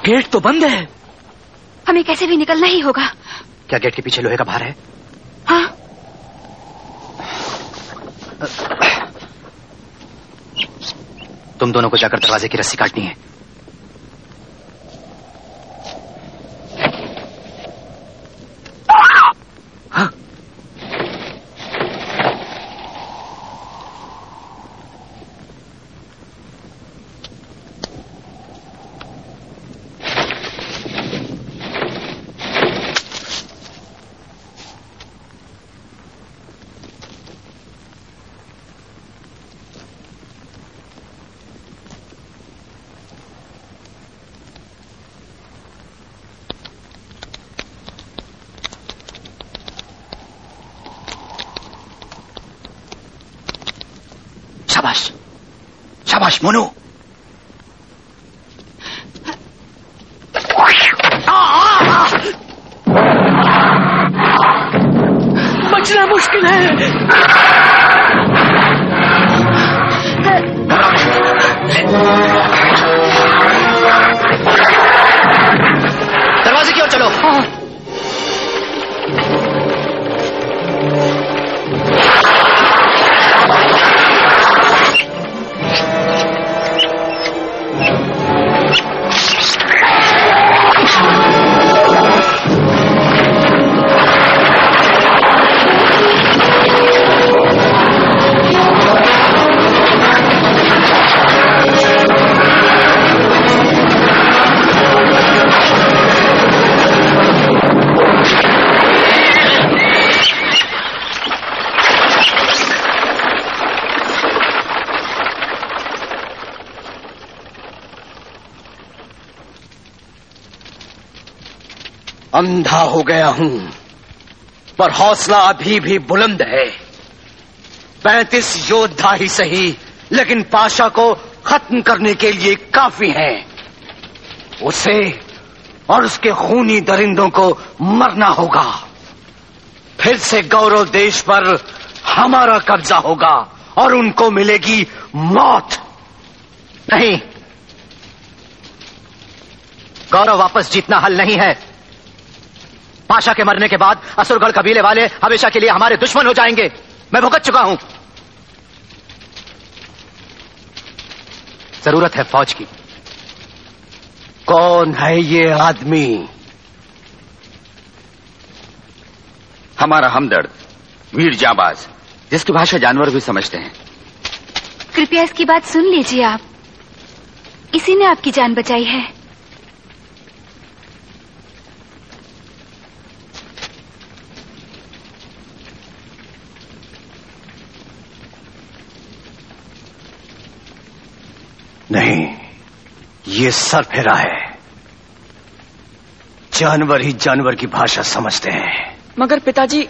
गेट तो बंद है, हमें कैसे भी निकलना ही होगा। क्या गेट के पीछे लोहे का भार है? हाँ। तुम दोनों को जाकर दरवाजे की रस्सी काटनी है। हाँ। मोनू, बचना मुश्किल है। दरवाजे की ओर चलो। हाँ। अंधा हो गया हूं पर हौसला अभी भी बुलंद है। पैंतीस योद्धा ही सही लेकिन पाशा को खत्म करने के लिए काफी हैं। उसे और उसके खूनी दरिंदों को मरना होगा। फिर से गौरव देश पर हमारा कब्जा होगा और उनको मिलेगी मौत। नहीं, गौरव वापस जीतना हल नहीं है। पाशा के मरने के बाद असुरगढ़ कबीले वाले हमेशा के लिए हमारे दुश्मन हो जाएंगे। मैं भुगत चुका हूं। जरूरत है फौज की। कौन है ये आदमी? हमारा हमदर्द वीर जांबाज, जिसकी भाषा जानवर भी समझते हैं। कृपया इसकी बात सुन लीजिए आप, इसी ने आपकी जान बचाई है। नहीं, ये सर फेरा है। जानवर ही जानवर की भाषा समझते हैं। मगर पिताजी,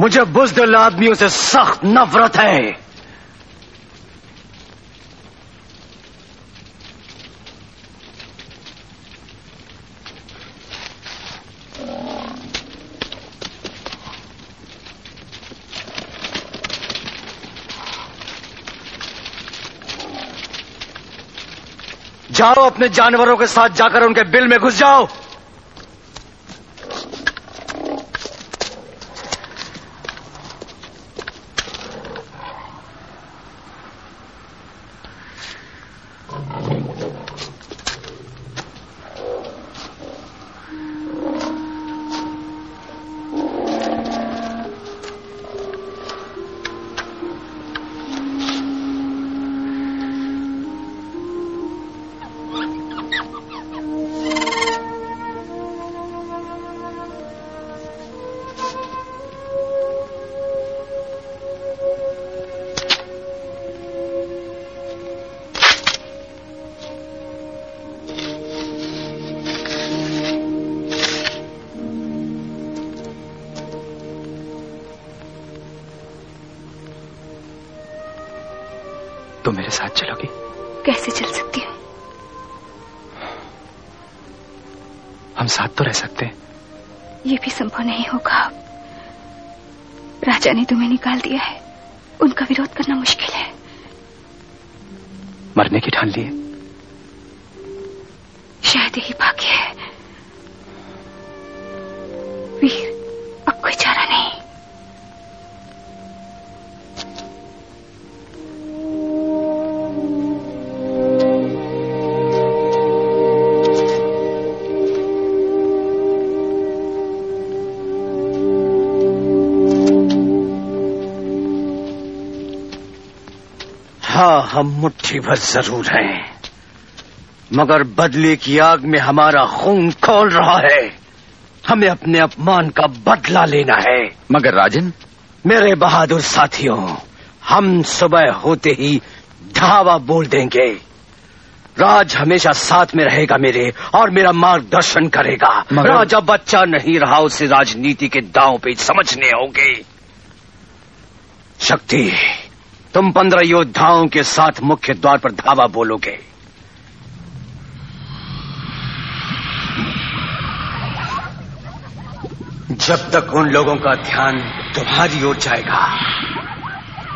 मुझे बुज़दिल आदमियों से सख्त नफरत है। जाओ, अपने जानवरों के साथ जाकर उनके बिल में घुस जाओ। तुम मेरे साथ चलोगी? कैसे चल सकती हूँ? हम साथ तो रह सकते हैं। ये भी संभव नहीं होगा। राजा ने तुम्हें निकाल दिया है, उनका विरोध करना मुश्किल है। मरने की ठान लिए? शायद यही भाग्य है वीर, अब कोई चारा नहीं। हाँ, हम मुट्ठी भर जरूर हैं, मगर बदले की आग में हमारा खून खौल रहा है। हमें अपने अपमान का बदला लेना है। मगर राजन, मेरे बहादुर साथियों, हम सुबह होते ही धावा बोल देंगे। राज हमेशा साथ में रहेगा मेरे, और मेरा मार्गदर्शन करेगा। मगर... राजा बच्चा नहीं रहा, उसे राजनीति के दांव पे समझने होंगे। शक्ति, तुम पंद्रह योद्धाओं के साथ मुख्य द्वार पर धावा बोलोगे। जब तक उन लोगों का ध्यान तुम्हारी ओर जाएगा,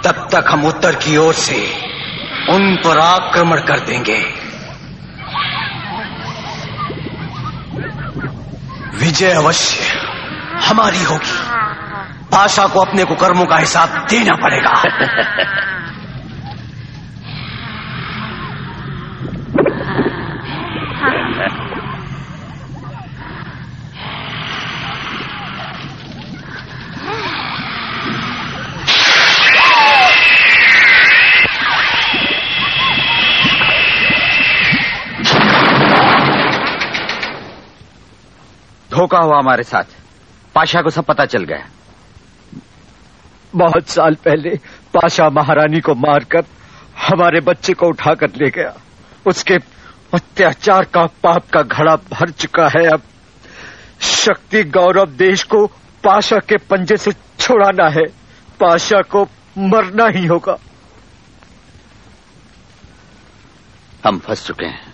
तब तक हम उत्तर की ओर से उन पर आक्रमण कर देंगे। विजय अवश्य हमारी होगी। पाशा को अपने कुकर्मों का हिसाब देना पड़ेगा। धोखा हुआ हमारे साथ। पाशा को सब पता चल गया। बहुत साल पहले पाशा महारानी को मारकर हमारे बच्चे को उठाकर ले गया। उसके अत्याचार का पाप का घड़ा भर चुका है। अब शक्ति गौरव देश को पाशा के पंजे से छुड़ाना है। पाशा को मरना ही होगा। हम फंस चुके हैं।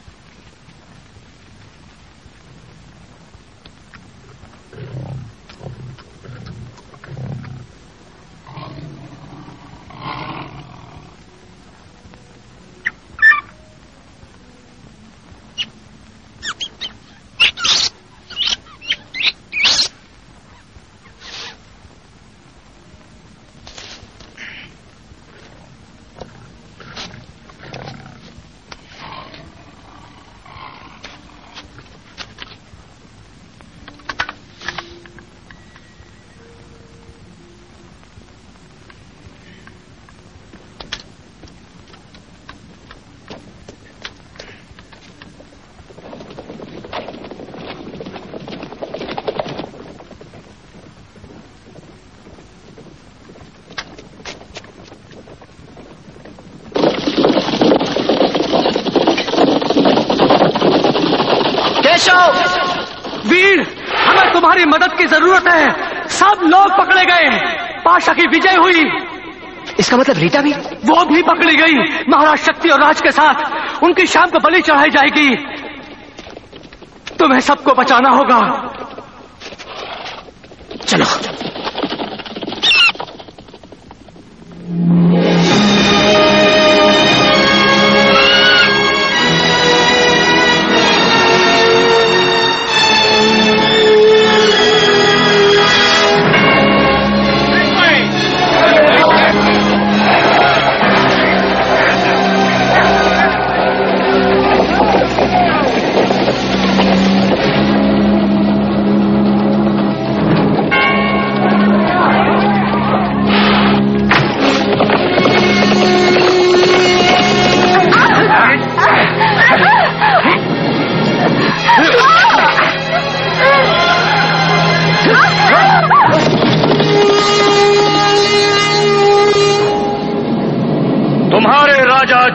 मदद की जरूरत है। सब लोग पकड़े गए। पाशा की विजय हुई। इसका मतलब रीटा भी? वो भी पकड़ी गई। महाराज शक्ति और राज के साथ उनकी शाम को बलि चढ़ाई जाएगी। तुम्हें सबको बचाना होगा। चलो।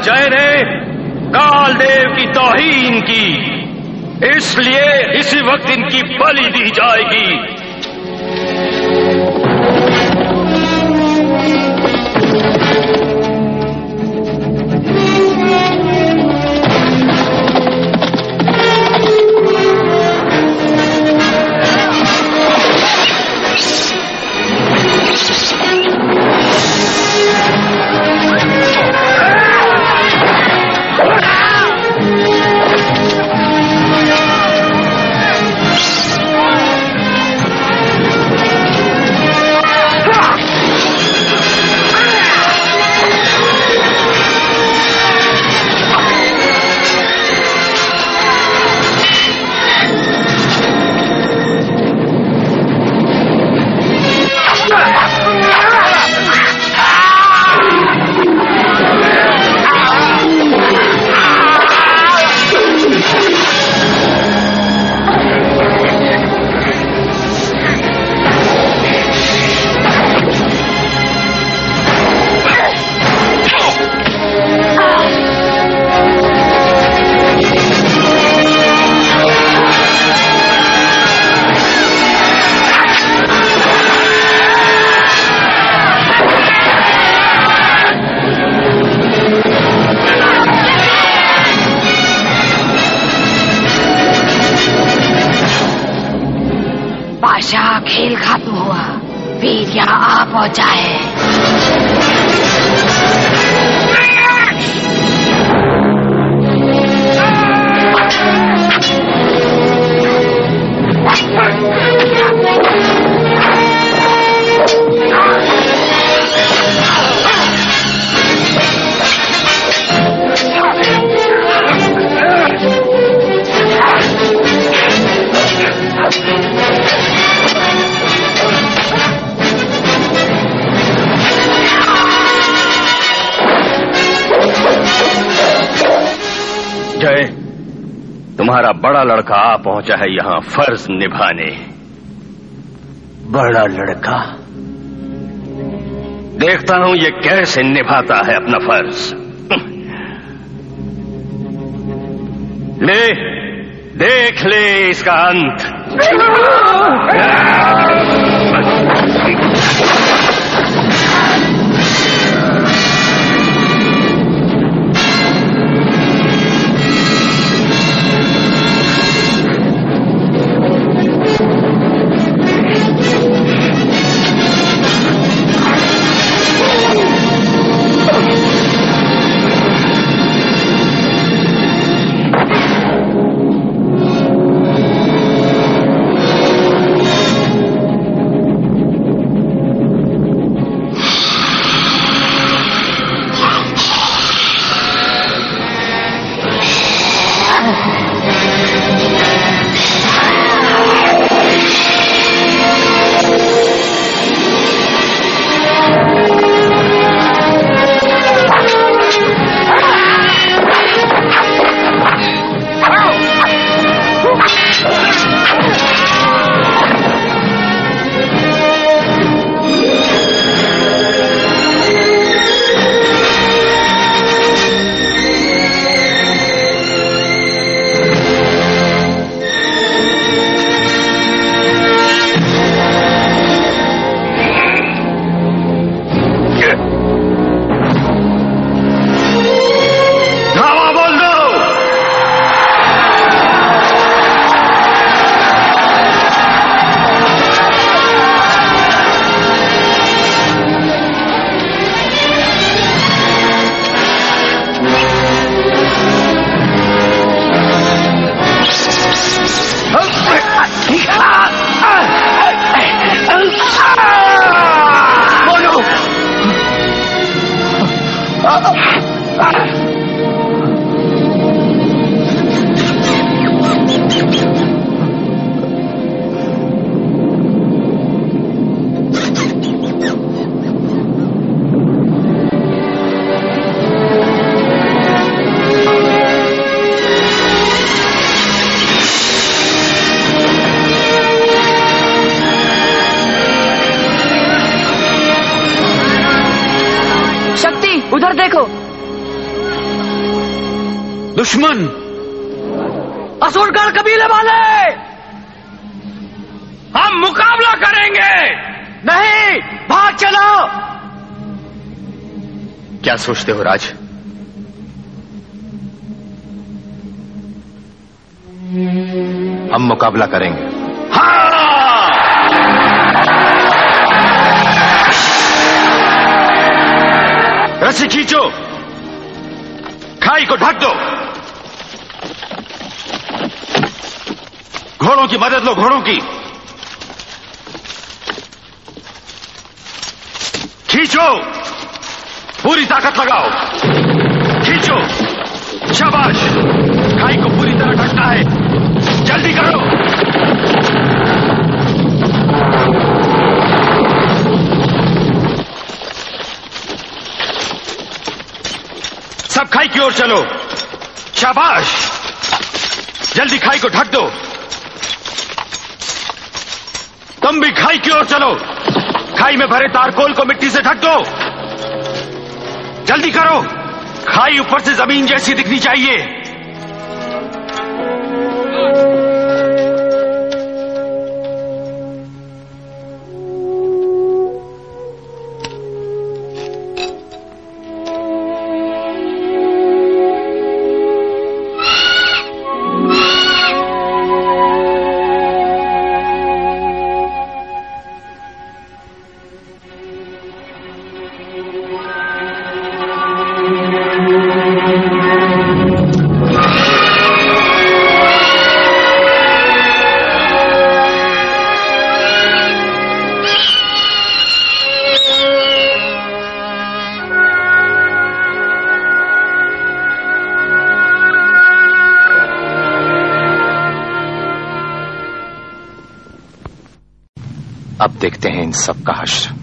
जय ने कालदेव की तौहीन की, इसलिए इसी वक्त इनकी बलि दी जाएगी। पहुंचा जय, तुम्हारा बड़ा लड़का आ पहुंचा है यहाँ फर्ज निभाने। बड़ा लड़का, देखता हूं ये कैसे निभाता है अपना फर्ज। ले, देख ले इसका अंत। दुश्मन असुरगढ़ कबीले वाले, हम मुकाबला करेंगे। नहीं, भाग चलो। क्या सोचते हो राज? हम मुकाबला करेंगे। हाँ, रस्सी खींचो, खाई को ढक दो, घोड़ों की मदद लो, घोड़ों की खींचो, पूरी ताकत लगाओ, खींचो, शाबाश, खाई को पूरी तरह ढकना है, जल्दी करो। सब खाई की ओर चलो, शाबाश, जल्दी खाई को ढक दो, तुम भी खाई की ओर चलो, खाई में भरे तारकोल को मिट्टी से ढक दो, जल्दी करो, खाई ऊपर से जमीन जैसी दिखनी चाहिए। अब देखते हैं इन सब का हश्र।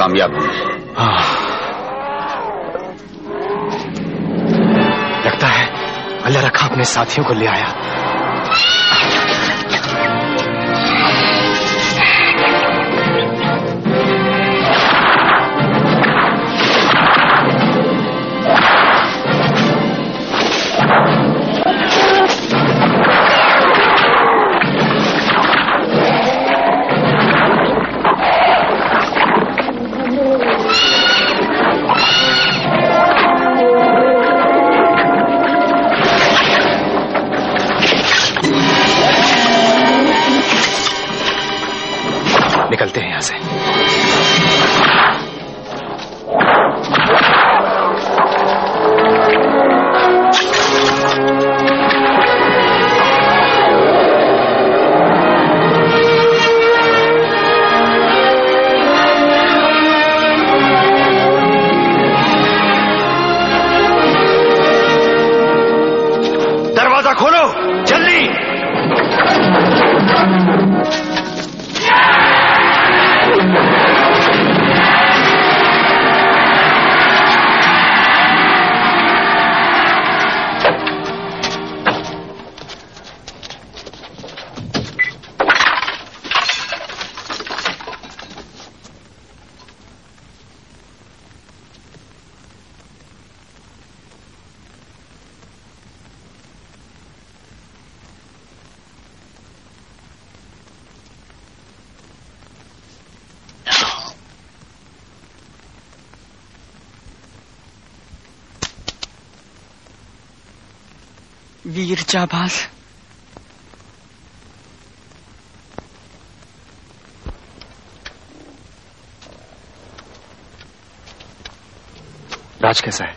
कामयाब होंगे। लगता है अल्लाह रखा अपने साथियों को ले आया। निकलते हैं यहाँ से। दरवाजा खोलो जल्दी। वीर जाबाज राज कैसा है?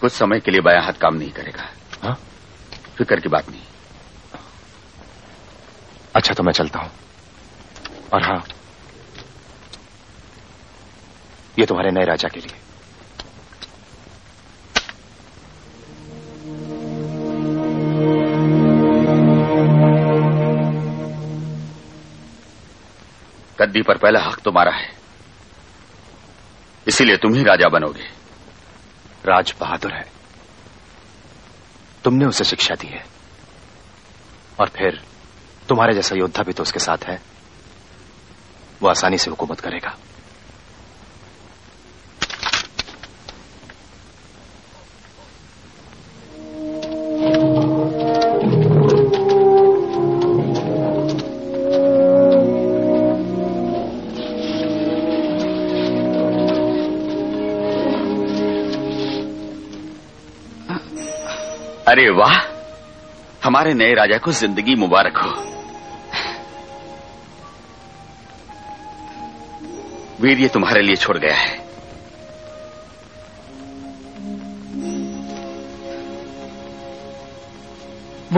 कुछ समय के लिए बायां हाथ काम नहीं करेगा। हाँ, फिक्र की बात नहीं। अच्छा तो मैं चलता हूं। और हाँ, ये तुम्हारे नए राजा के लिए। गद्दी पर पहला हक तुम्हारा है, इसीलिए तुम ही राजा बनोगे। राज बहादुर है, तुमने उसे शिक्षा दी है, और फिर तुम्हारे जैसा योद्धा भी तो उसके साथ है। वो आसानी से हुकूमत करेगा। अरे वाह, हमारे नए राजा को जिंदगी मुबारक हो। वीर ये तुम्हारे लिए छोड़ गया है।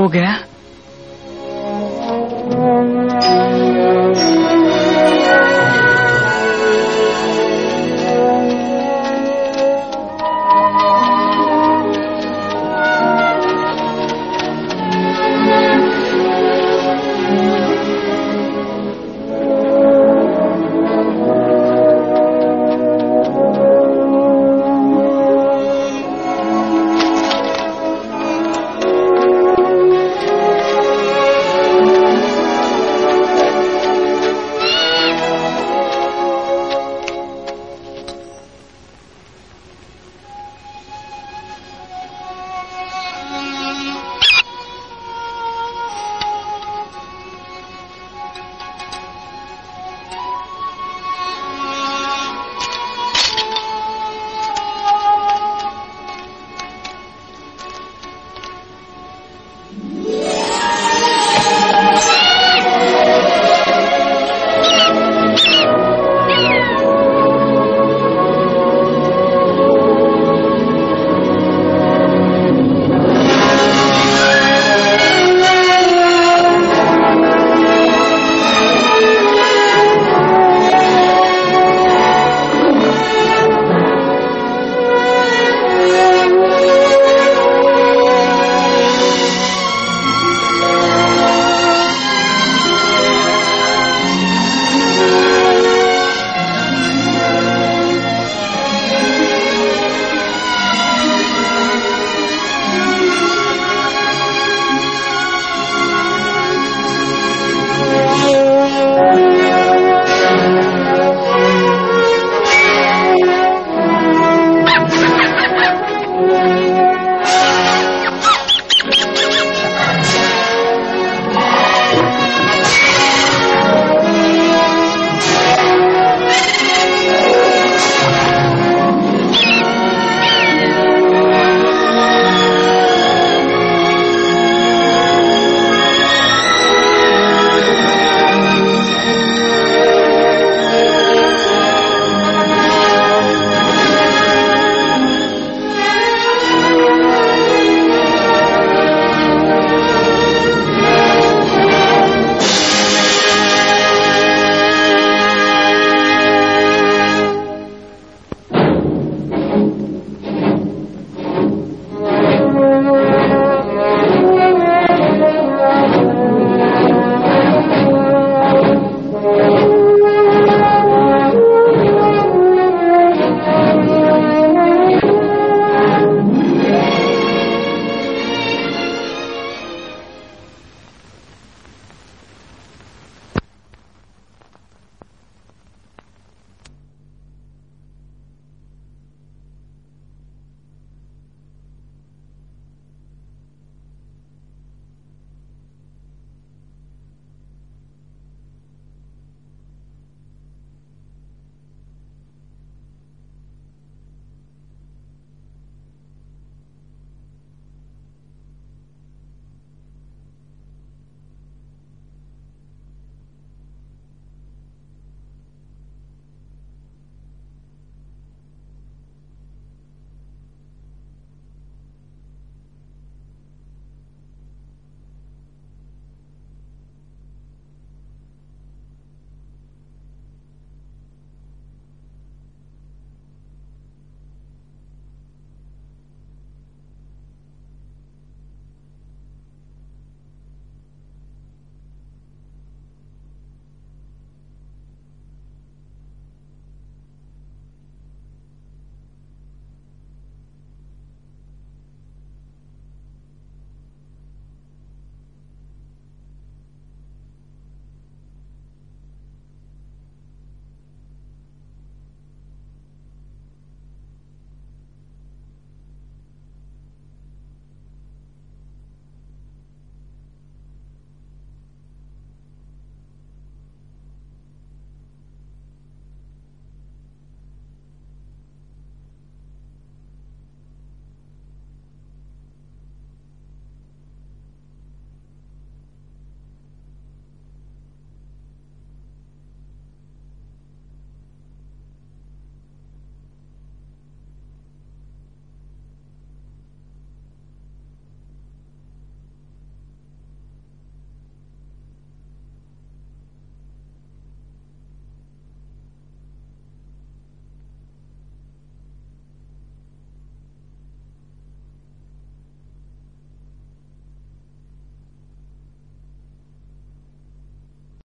वो गया